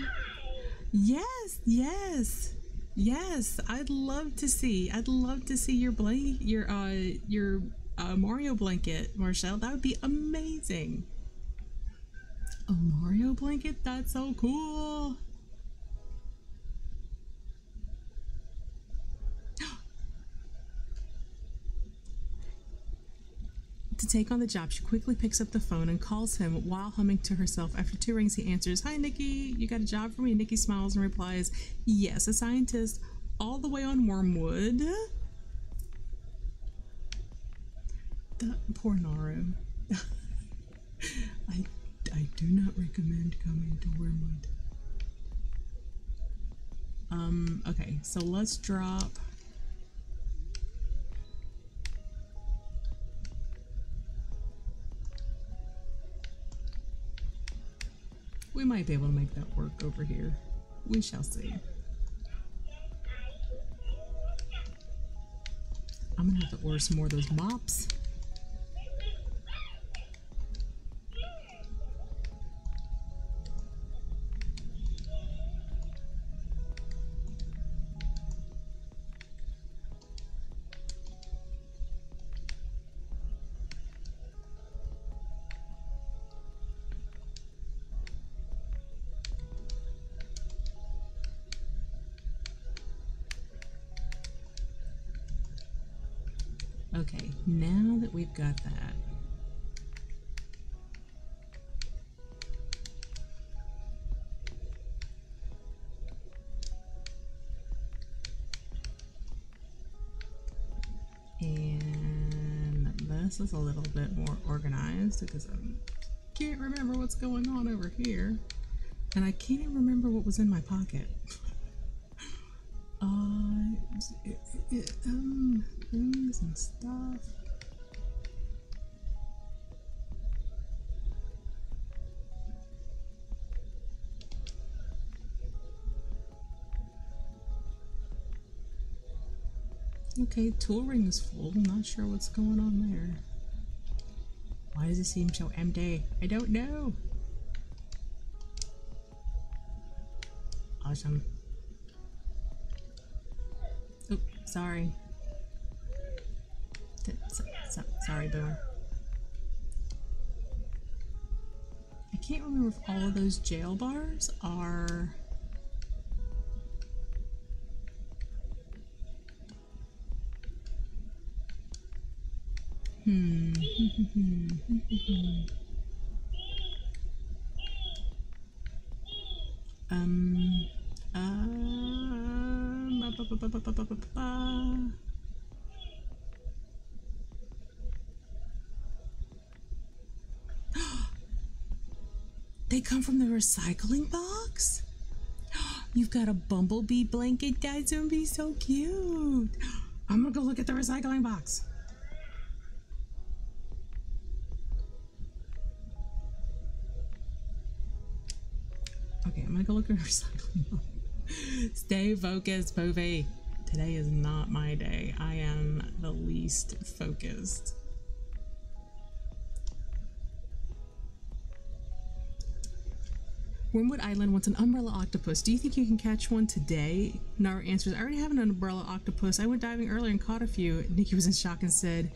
yes, yes, yes. I'd love to see. I'd love to see your blank, your uh, your uh, Mario blanket, Marcelle. That would be amazing. A Mario blanket. That's so cool. To take on the job, she quickly picks up the phone and calls him while humming to herself. After two rings, he answers, "Hi, Nikki, you got a job for me?" Nikki smiles and replies, "Yes, a scientist all the way on Wormwood." The poor Naru. I, I do not recommend coming to Wormwood. Um, okay, so let's drop... We might be able to make that work over here. We shall see. I'm gonna have to order some more of those mops. Okay, now that we've got that, and this is a little bit more organized because I can't remember what's going on over here, and I can't even remember what was in my pocket. Uh, it, it, um, things and stuff. Okay, tool ring is full. I'm not sure what's going on there. Why does it seem so empty? I don't know. Awesome. Sorry. So, so, sorry, Boomer. I can't remember if all of those jail bars are... Hmm. um... Um... They come from the recycling box? You've got a bumblebee blanket, guys. It would be so cute. I'm gonna go look at the recycling box. Okay, I'm gonna go look at the recycling box. Stay focused, Bovey. Today is not my day. I am the least focused. Wormwood Island wants an umbrella octopus. Do you think you can catch one today? Naru answers, "I already have an umbrella octopus. I went diving earlier and caught a few." Nikki was in shock and said,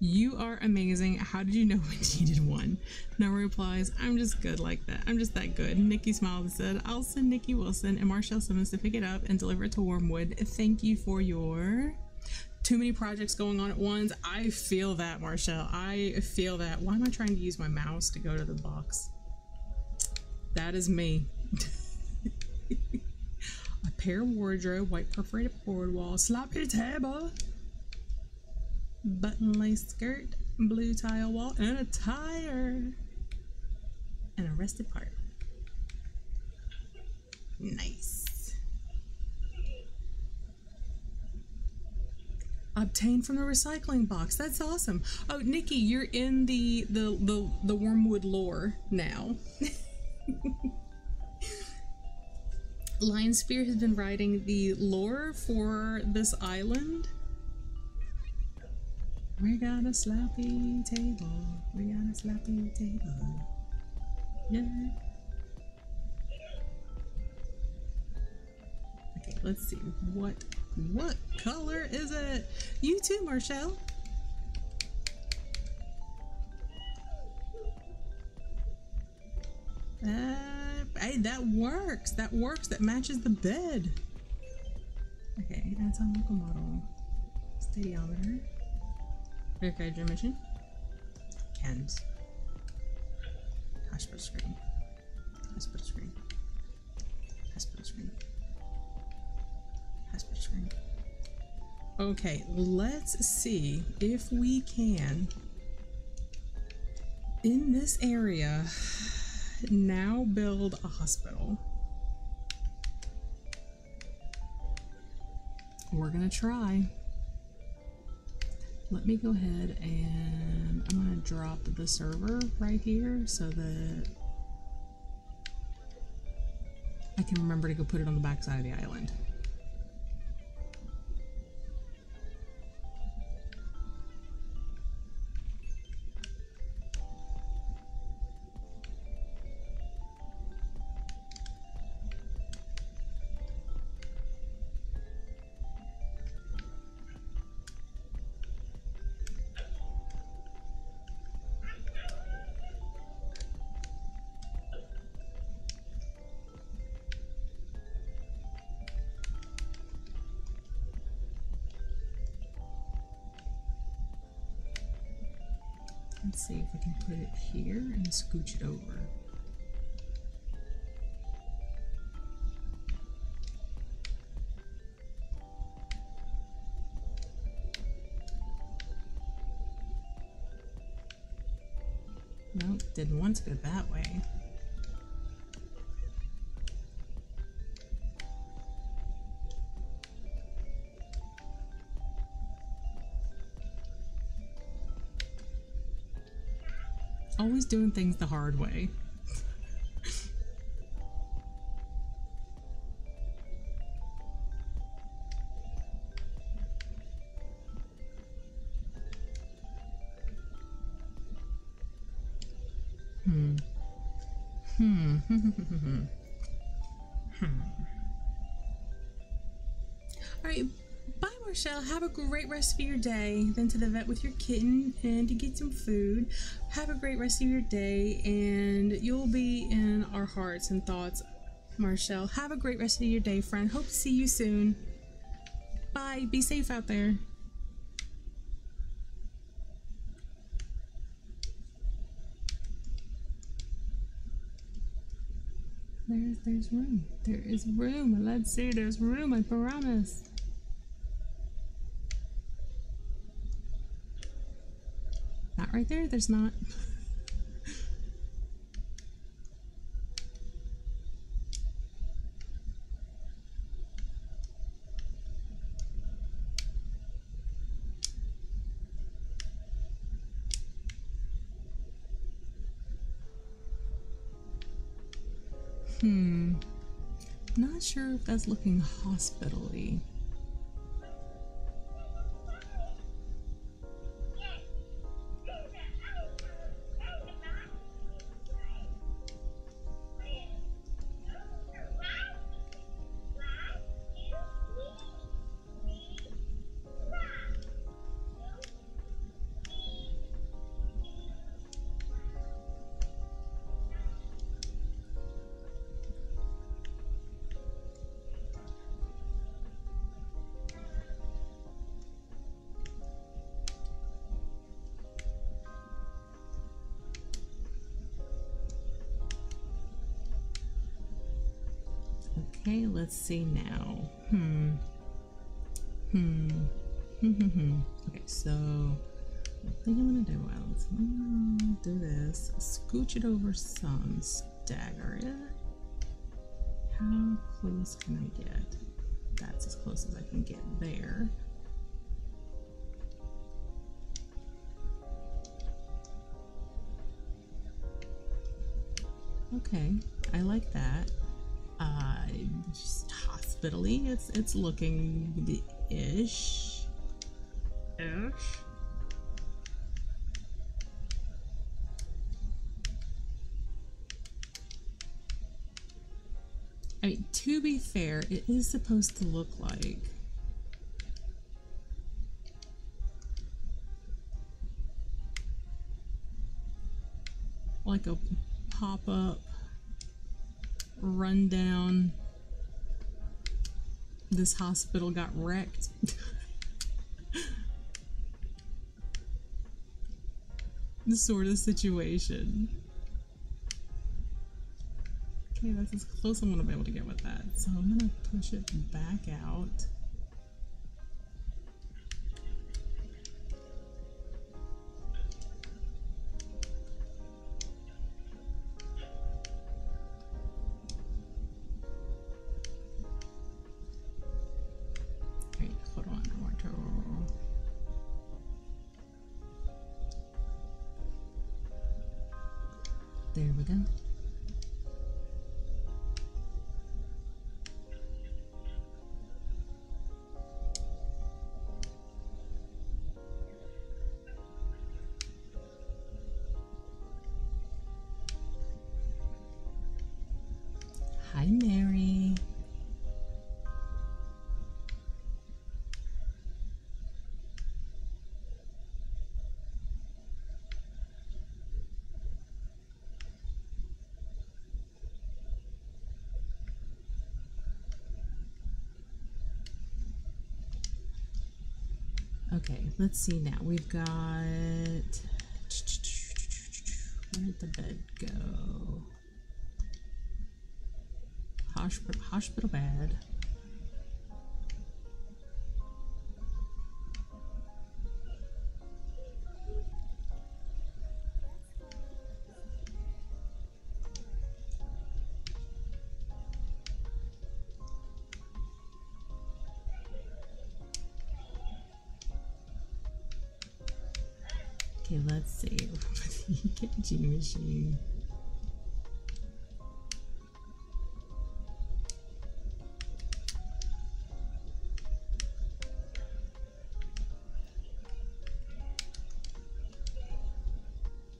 You are amazing. How did you know when she did one? Nora replies, I'm just good like that. I'm just that good. Nikki smiled and said, I'll send Nikki Wilson and Marshall Simmons to pick it up and deliver it to Wormwood. Thank you for your... Too many projects going on at once. I feel that, Marshall. I feel that. Why am I trying to use my mouse to go to the box? That is me. A pair wardrobe, white perforated board wall, sloppy table, button lace skirt, blue tile wall, and a tire. And a rusted part. Nice. Obtained from the recycling box. That's awesome. Oh, Nikki, you're in the the the, the Wormwood lore now. Lion Spear has been writing the lore for this island. We got a sloppy table. We got a sloppy table. Yeah. Okay, let's see. What what color is it? You too, Marcelle. Uh, hey, that works. That works. That matches the bed. Okay, anatomical model. Stadiometer. Okay, dimension. Cans. Hospital screen. Hospital screen. Hospital screen. Hospital screen. Okay, let's see if we can, in this area, now build a hospital. We're gonna try. Let me go ahead and I'm gonna drop the server right here so that I can remember to go put it on the back side of the island. Let's see if we can put it here and scooch it over. Nope, didn't want to go that way. Always doing things the hard way. hmm. Hmm. hmm. All right. Bye, Marcelle. Have a great rest of your day. Then to the vet with your kitten and to get some food. Have a great rest of your day, and you'll be in our hearts and thoughts, Marcelle. Have a great rest of your day, friend. Hope to see you soon. Bye. Be safe out there. There's, there's room. There is room. Let's see. There's room. I promise. Not right there, there's not. Hmm. Not sure if that's looking hospital-y. Okay, let's see now. Hmm. Hmm. Hmm. Okay, so I think I'm gonna do what else. I'm gonna do this. Scooch it over some. Stagger it. How close can I get? That's as close as I can get there. Okay, I like that. Uh, just hospitally, it's it's looking ish, ish. I mean, to be fair, it is supposed to look like. Like a pop-up, rundown, this hospital got wrecked. This sort of situation. Okay, that's as close I'm gonna be able to get with that. So I'm gonna push it back out. There we go. Hi, Mary. Okay, let's see now. We've got... Where did the bed go? Hospital, hospital bed. Let's see, kitchen machine.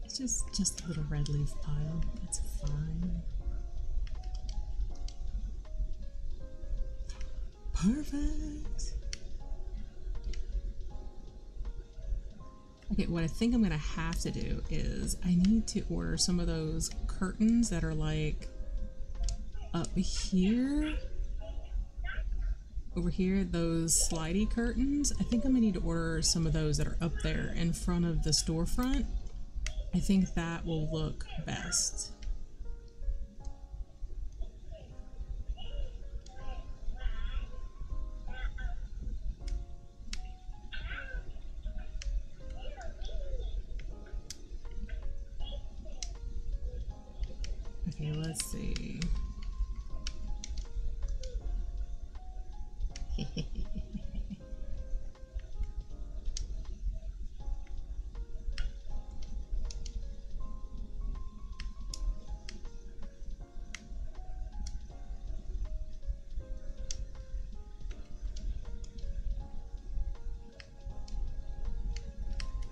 It's just, just a little red leaf pile, that's fine. Perfect! Okay, what I think I'm gonna have to do is I need to order some of those curtains that are like up here, over here, those slidey curtains. I think I'm gonna need to order some of those that are up there in front of the storefront. I think that will look best. Let's see.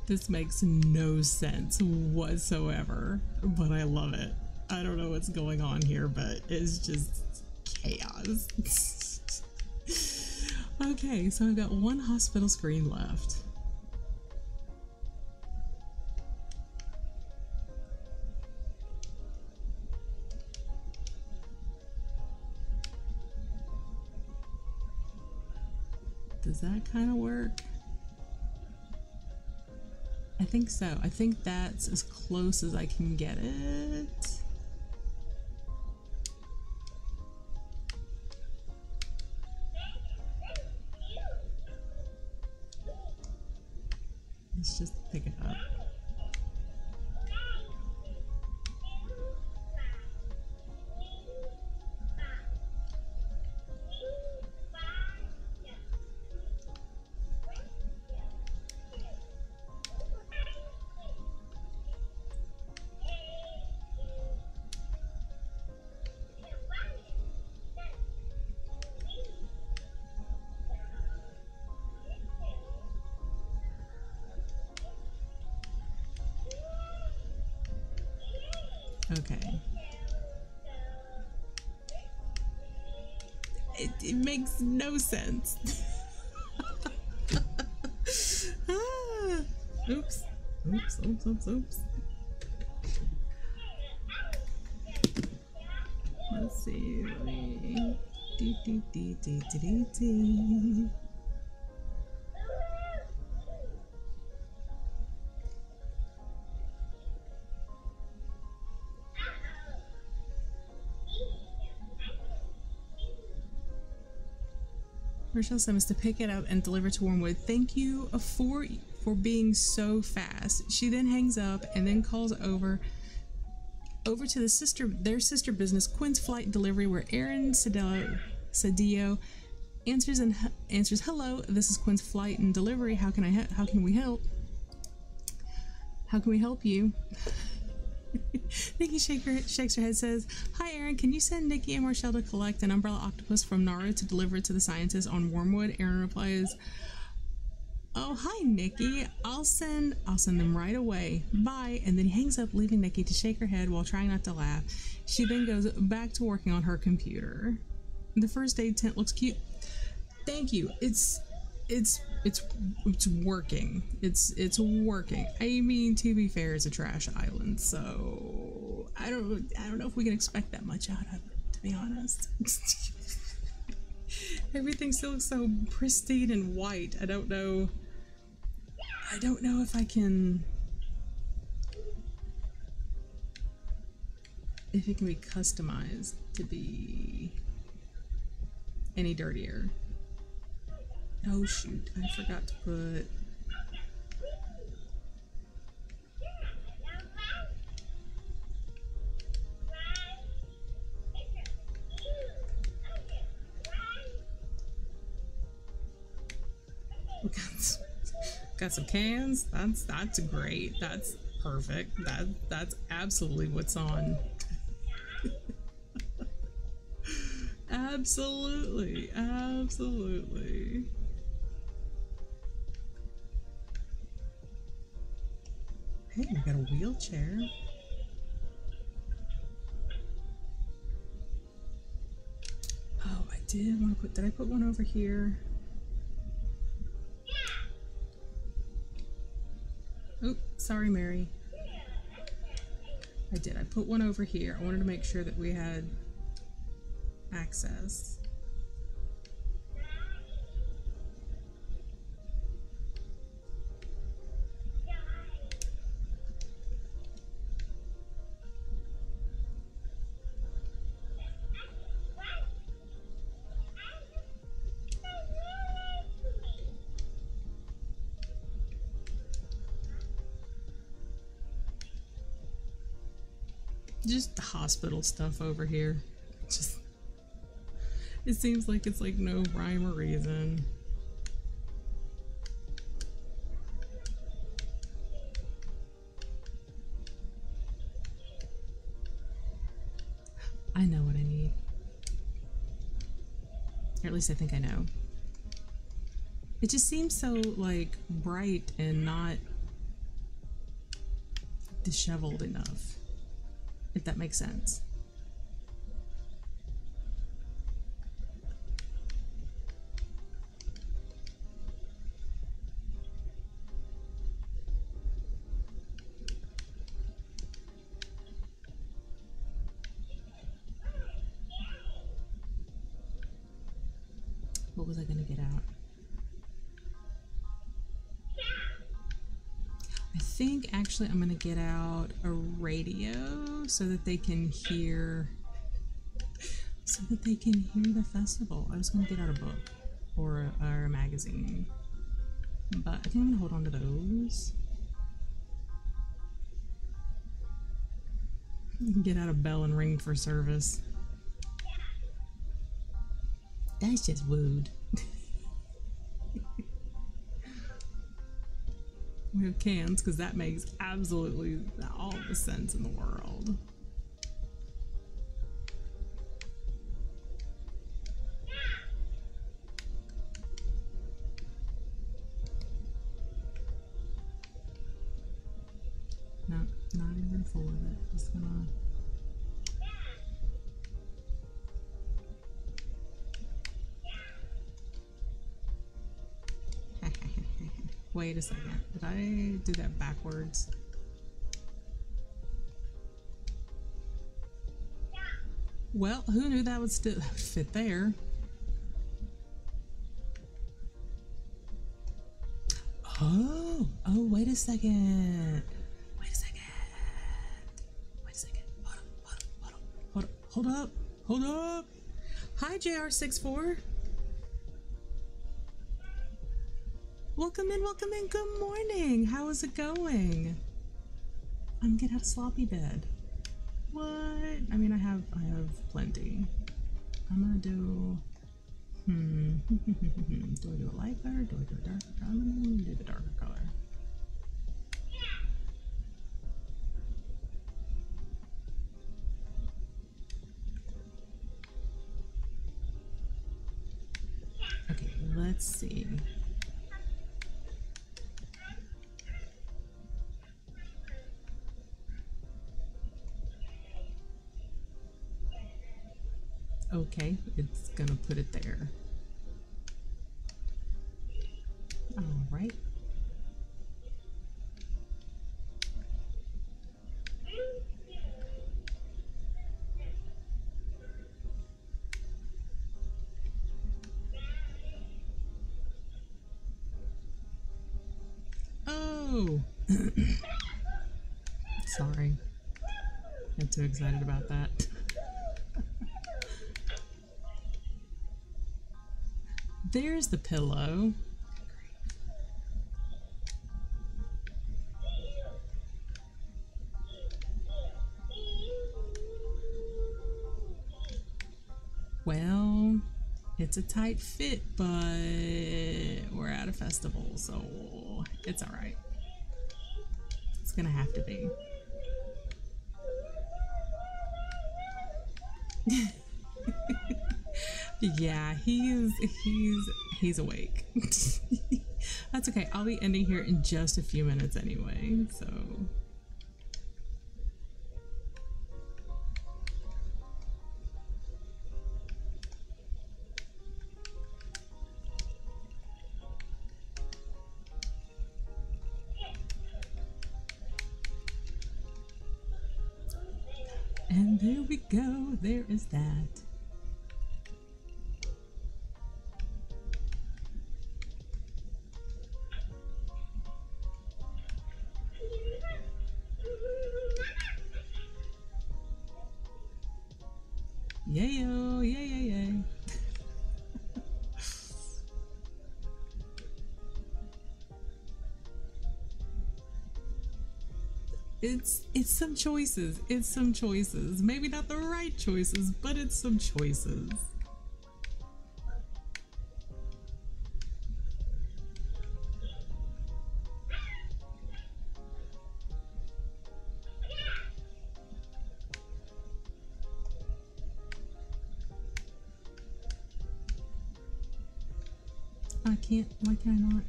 This makes no sense whatsoever, but I love it. I don't know what's going on here, but it's just chaos. Okay, so I've got one hospital screen left. Does that kind of work? I think so. I think that's as close as I can get it. Let's just pick it up. Okay. It, it makes no sense. ah, oops. Oops, oops, oops, oops. Let's see. Dee, dee, dee, dee, dee, dee. Marshall Simmons to pick it up and deliver to Wormwood. Thank you for for being so fast. She then hangs up and then calls over over to the sister their sister business, Quinn's Flight Delivery, where Aaron Sedillo, Sedillo answers and answers. Hello, this is Quinn's Flight and Delivery. How can I how can we help? How can we help you? Nikki shake her, shakes her head, says, "Hi Aaron, can you send Nikki and Marshall to collect an umbrella octopus from Naru to deliver to the scientists on Wormwood?" Aaron replies, "Oh, hi Nikki. I'll send I'll send them right away. Bye." And then he hangs up, leaving Nikki to shake her head while trying not to laugh. She then goes back to working on her computer. The first aid tent looks cute. Thank you. It's it's it's it's working. It's it's working. I mean, to be fair, it's a trash island, so I don't I don't know if we can expect that much out of it, to be honest. Everything still looks so pristine and white. I don't know I don't know if I can if it can be customized to be any dirtier. Oh shoot, I forgot to put... We got some, got some cans. That's that's great. That's perfect. That that's absolutely what's on. Absolutely, absolutely. Hey, we got a wheelchair. Oh, I did want to put, did I put one over here? Oh, sorry, Mary. I did, I put one over here. I wanted to make sure that we had access. Just the hospital stuff over here. Just, it seems like it's like no rhyme or reason. I know what I need. Or at least I think I know. It just seems so like bright and not disheveled enough. If that makes sense. What was I gonna get out? I think actually I'm gonna get out a radio so that they can hear so that they can hear the festival. I was gonna get out a book or a, or a magazine. but I think I'm gonna hold on to those. You can get out a bell and ring for service. That's just wooed. We have cans because that makes absolutely all the sense in the world. No, not even full of it. Just gonna. Wait a second, did I do that backwards? Yeah. Well, who knew that would still fit there? Oh, oh, wait a second. Wait a second. Wait a second. Hold up, hold up, hold up, hold up, hold up. Hi, J R sixty-four. Welcome in, welcome in, good morning. How is it going? I'm gonna get out of sloppy bed. What? I mean, I have, I have plenty. I'm gonna do, hmm, do I do a light color? Do I do a darker color? I'm gonna do the darker color. Okay, let's see. Okay, it's gonna put it there. All right. Oh, sorry. I'm too excited about that. There's the pillow. Well, it's a tight fit, but we're at a festival, so it's all right. It's gonna have to be. Yeah, he's he's he's awake. That's okay. I'll be ending here in just a few minutes anyway. So and there we go. There is that. It's it's some choices. It's some choices. Maybe not the right choices, but it's some choices. I can't. Why can I not?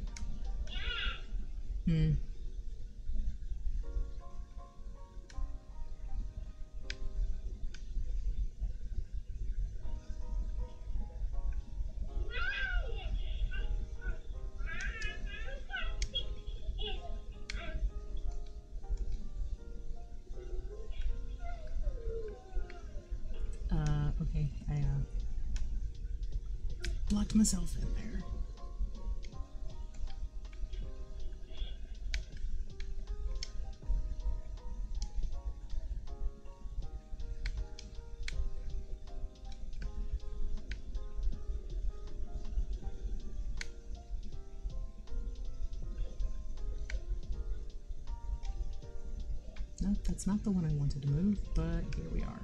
Hmm. Myself in there. Nope, that's not the one I wanted to move, but here we are.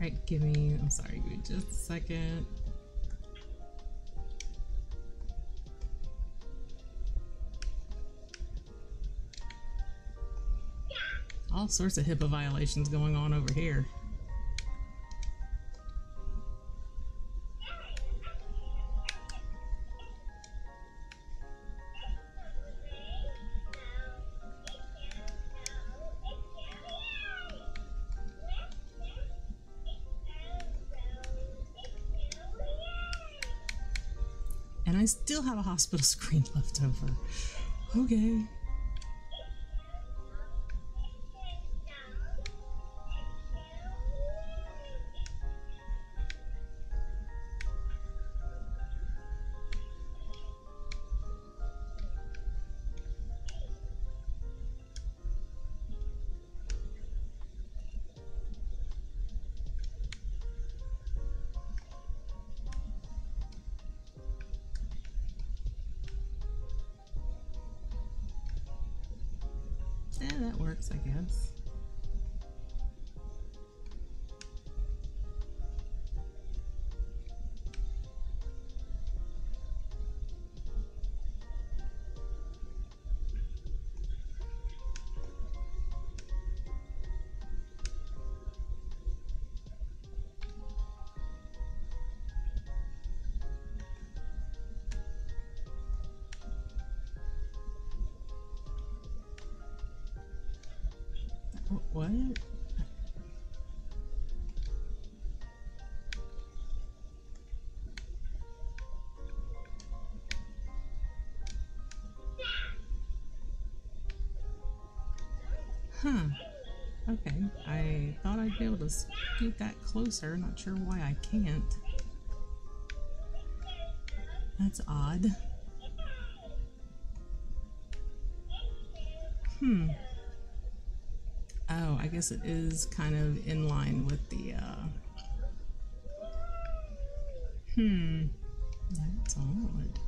Alright, give me, I'm sorry, give me just a second. All sorts of HIPAA violations going on over here. Still have a hospital screen left over. Okay. I guess. What? Huh. Okay. I thought I'd be able to scoot that closer. Not sure why I can't. That's odd. Hmm. Oh, I guess it is kind of in line with the, uh... Hmm. That's odd.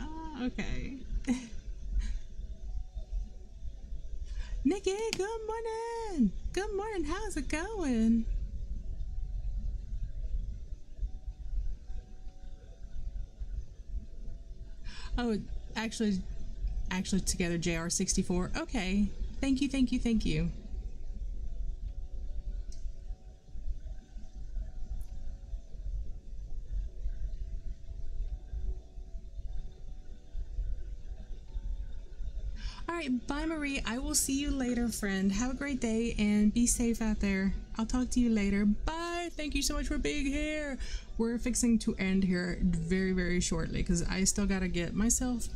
Ah, okay. Nikki, good morning. Good morning. How's it going? Oh, actually, actually together, J R sixty-four. Okay. Thank you, thank you, thank you. Bye, Marie. I will see you later, friend. Have a great day and be safe out there. I'll talk to you later. Bye. Thank you so much for being here. We're fixing to end here very, very shortly because I still got to get myself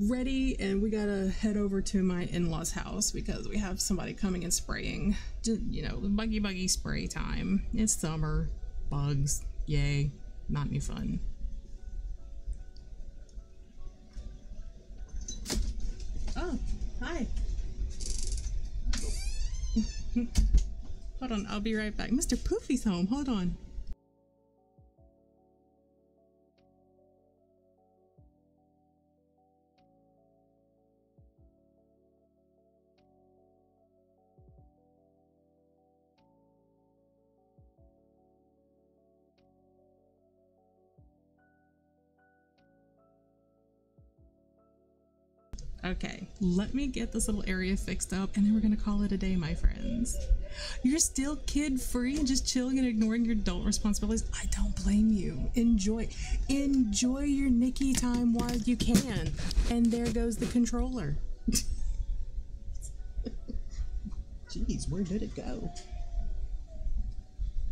ready and we got to head over to my in-laws' house because we have somebody coming and spraying. Just, you know, buggy buggy spray time. It's summer. Bugs. Yay. Not any fun. Oh, hi. Hold on, I'll be right back. Mister Poofy's home, hold on. Okay, let me get this little area fixed up and then we're gonna call it a day, my friends. You're still kid-free and just chilling and ignoring your adult responsibilities. I don't blame you. Enjoy, enjoy your Nikki time while you can. And there goes the controller. Jeez, where did it go?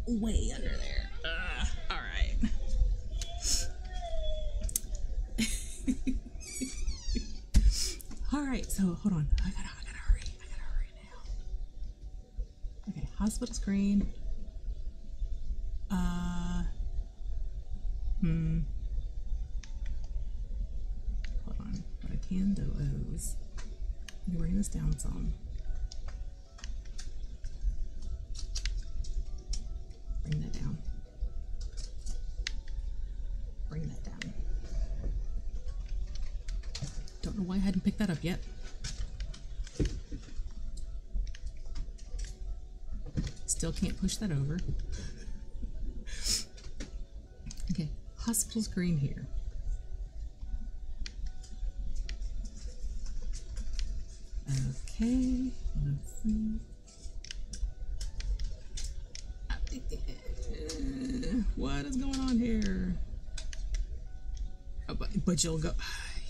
Way under there. Uh, all right. All right, so hold on. I gotta, I gotta hurry. I gotta hurry now. Okay, hospital screen. Uh. Hmm. Hold on. What I can do is let me bring this down some. Bring that down. Bring that down. Don't know why I hadn't picked that up yet. Still can't push that over. Okay, hospital screen here. Okay, let's see. What is going on here? Oh, but, but you'll go.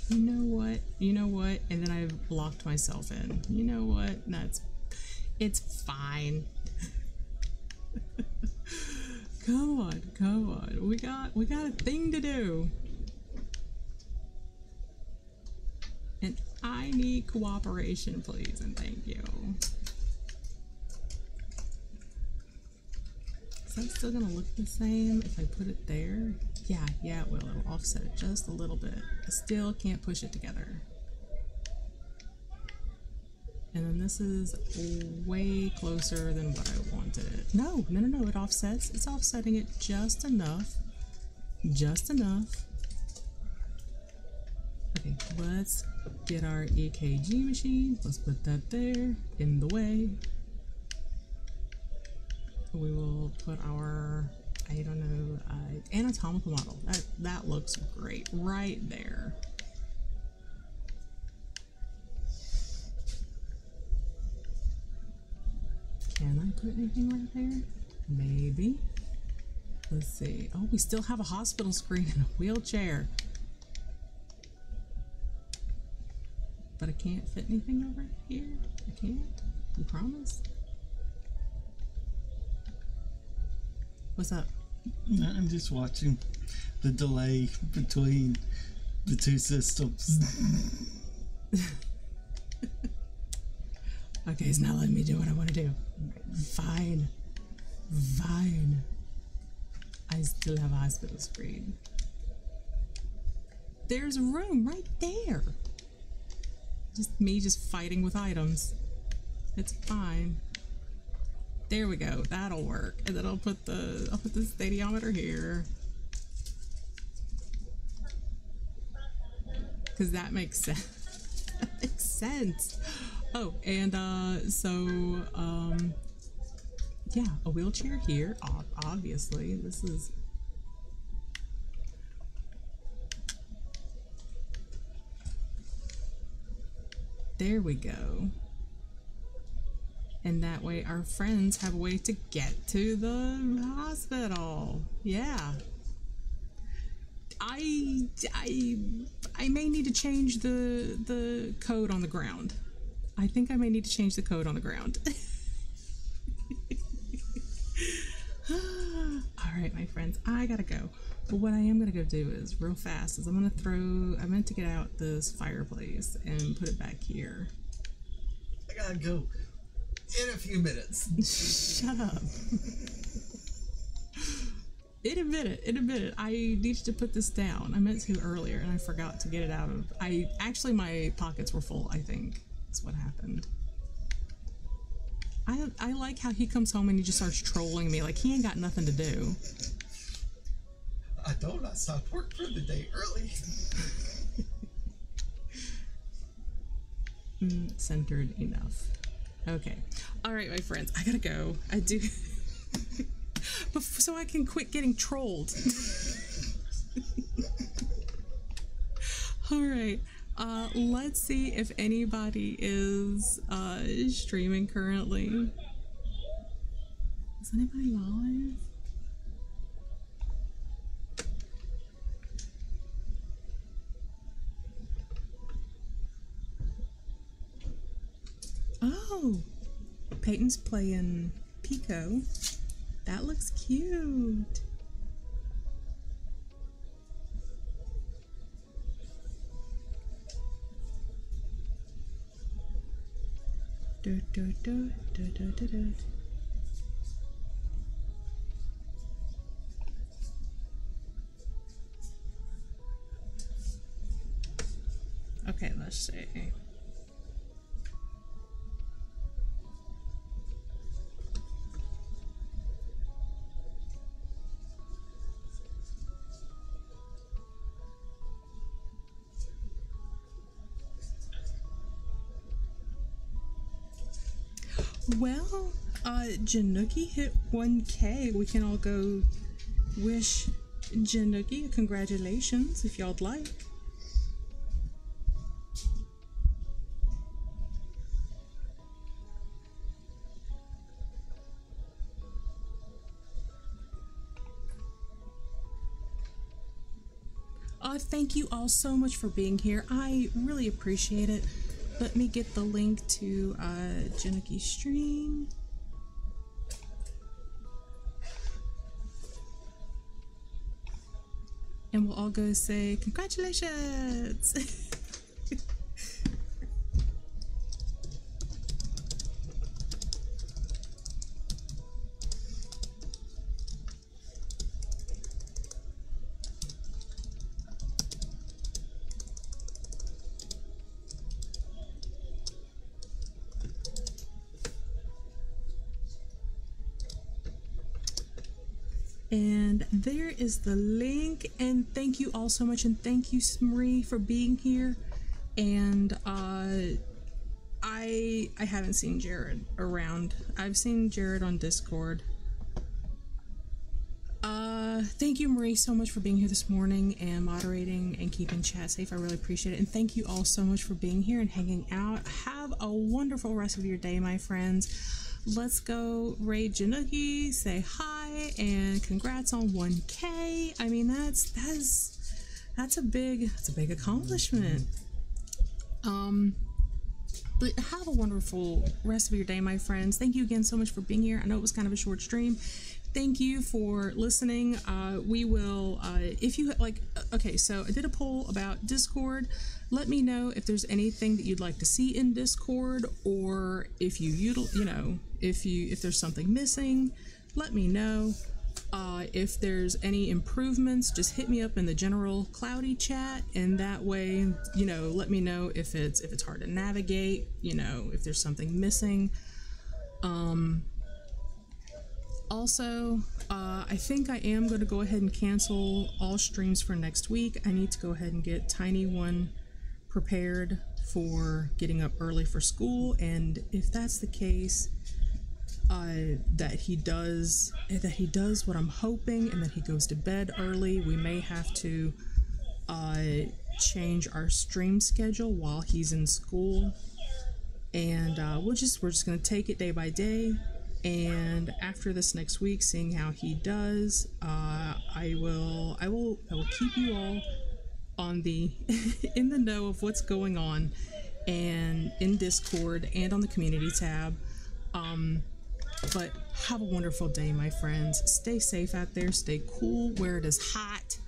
You know what? You know what? And then I've locked myself in. You know what? That's, it's fine. Come on, come on. We got, we got a thing to do. And I need cooperation, please, and thank you. Is that still gonna look the same if I put it there? Yeah, yeah, it will. It'll offset it just a little bit. I still can't push it together. And then this is way closer than what I wanted it. No, no, no, no, it offsets. It's offsetting it just enough. Just enough. Okay, let's get our E K G machine. Let's put that there in the way. We will put our, I don't know, uh, anatomical model. That, that looks great right there. Can I put anything right there? Maybe. Let's see. Oh, we still have a hospital screen and a wheelchair. But I can't fit anything over here? I can't? You promise? What's up? I'm just watching the delay between the two systems. Okay, it's not letting me do what I want to do. Fine. Fine. I still have a hospital screen. There's room right there. Just me just fighting with items. It's fine. There we go. That'll work. And then I'll put the I'll put the stadiometer here, because that makes sense. That makes sense. Oh, and uh, so um, yeah, a wheelchair here. Obviously, this is. There we go. And that way our friends have a way to get to the hospital. Yeah. I, I, I may need to change the, the code on the ground. I think I may need to change the code on the ground. All right, my friends, I gotta go. But what I am gonna go do is real fast is I'm gonna throw, I meant to get out this fireplace and put it back here. I gotta go. In a few minutes. Shut up. In a minute, in a minute. I needed to put this down. I meant to earlier and I forgot to get it out of. I actually, my pockets were full, I think. That's what happened. I, I like how he comes home and he just starts trolling me like he ain't got nothing to do. I told I stopped work for the day early. mm, centered enough. Okay. All right, my friends. I gotta go. I do. So I can quit getting trolled. All right. Uh, let's see if anybody is uh, streaming currently. Is anybody live? Oh, Peyton's playing Pico. That looks cute. Do, do, do, do, do, do, do. Okay, let's see. Well, uh, Janooki hit one K. We can all go wish Janooki congratulations if y'all'd like. Uh, thank you all so much for being here. I really appreciate it. Let me get the link to uh, Janooki's stream. And we'll all go say, congratulations! And there is the link, and thank you all so much, and thank you Marie for being here. And uh, I I haven't seen Jared around. I've seen Jared on Discord. Uh, thank you Marie so much for being here this morning and moderating and keeping chat safe. I really appreciate it, and thank you all so much for being here and hanging out. Have a wonderful rest of your day, my friends. Let's go raid Janooki, say hi, and congrats on one K. I mean, that's that's that's a big that's a big accomplishment. Um, but have a wonderful rest of your day, my friends. Thank you again so much for being here. I know it was kind of a short stream. Thank you for listening. Uh, we will, uh, if you like. Okay, so I did a poll about Discord. Let me know if there's anything that you'd like to see in Discord, or if you, you know, if you, if there's something missing, let me know. Uh, if there's any improvements, just hit me up in the general Cloudy chat, and that way, you know, let me know if it's, if it's hard to navigate, you know, if there's something missing. Um, also, uh, I think I am going to go ahead and cancel all streams for next week. I need to go ahead and get Tiny One prepared for getting up early for school, and if that's the case, uh, that he does that he does what I'm hoping, and that he goes to bed early, we may have to uh, change our stream schedule while he's in school, and uh, we'll just we're just gonna take it day by day. And after this next week, seeing how he does, uh, I will I will I will keep you all on the in the know of what's going on, and in Discord and on the community tab. Um, but have a wonderful day, my friends. Stay safe out there, stay cool where it is hot,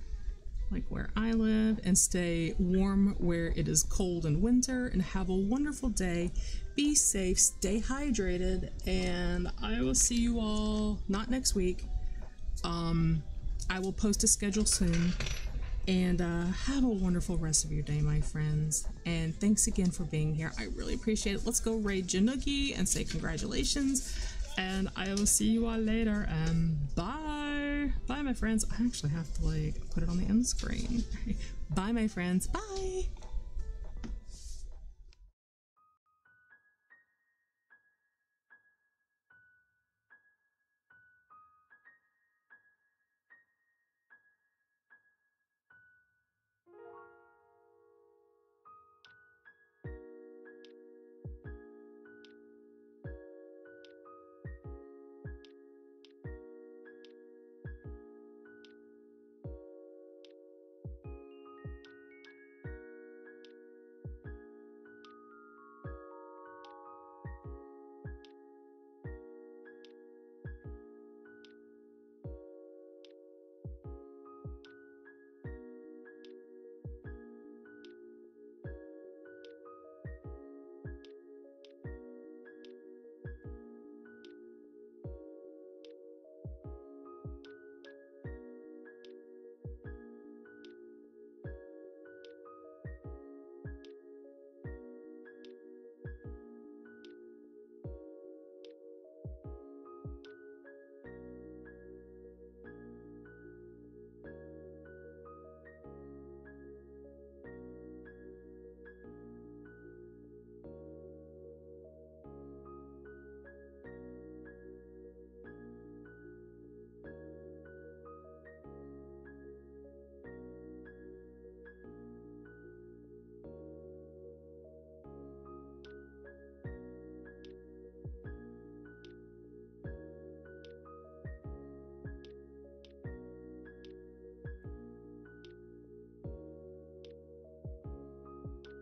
like where I live, and stay warm where it is cold in winter, and have a wonderful day. Be safe, stay hydrated, and I will see you all, not next week. Um, I will post a schedule soon. And uh, have a wonderful rest of your day, my friends. And thanks again for being here. I really appreciate it. Let's go raid Janooki and say congratulations. And I will see you all later. And bye. Bye, my friends. I actually have to like put it on the end screen. Bye, my friends. Bye.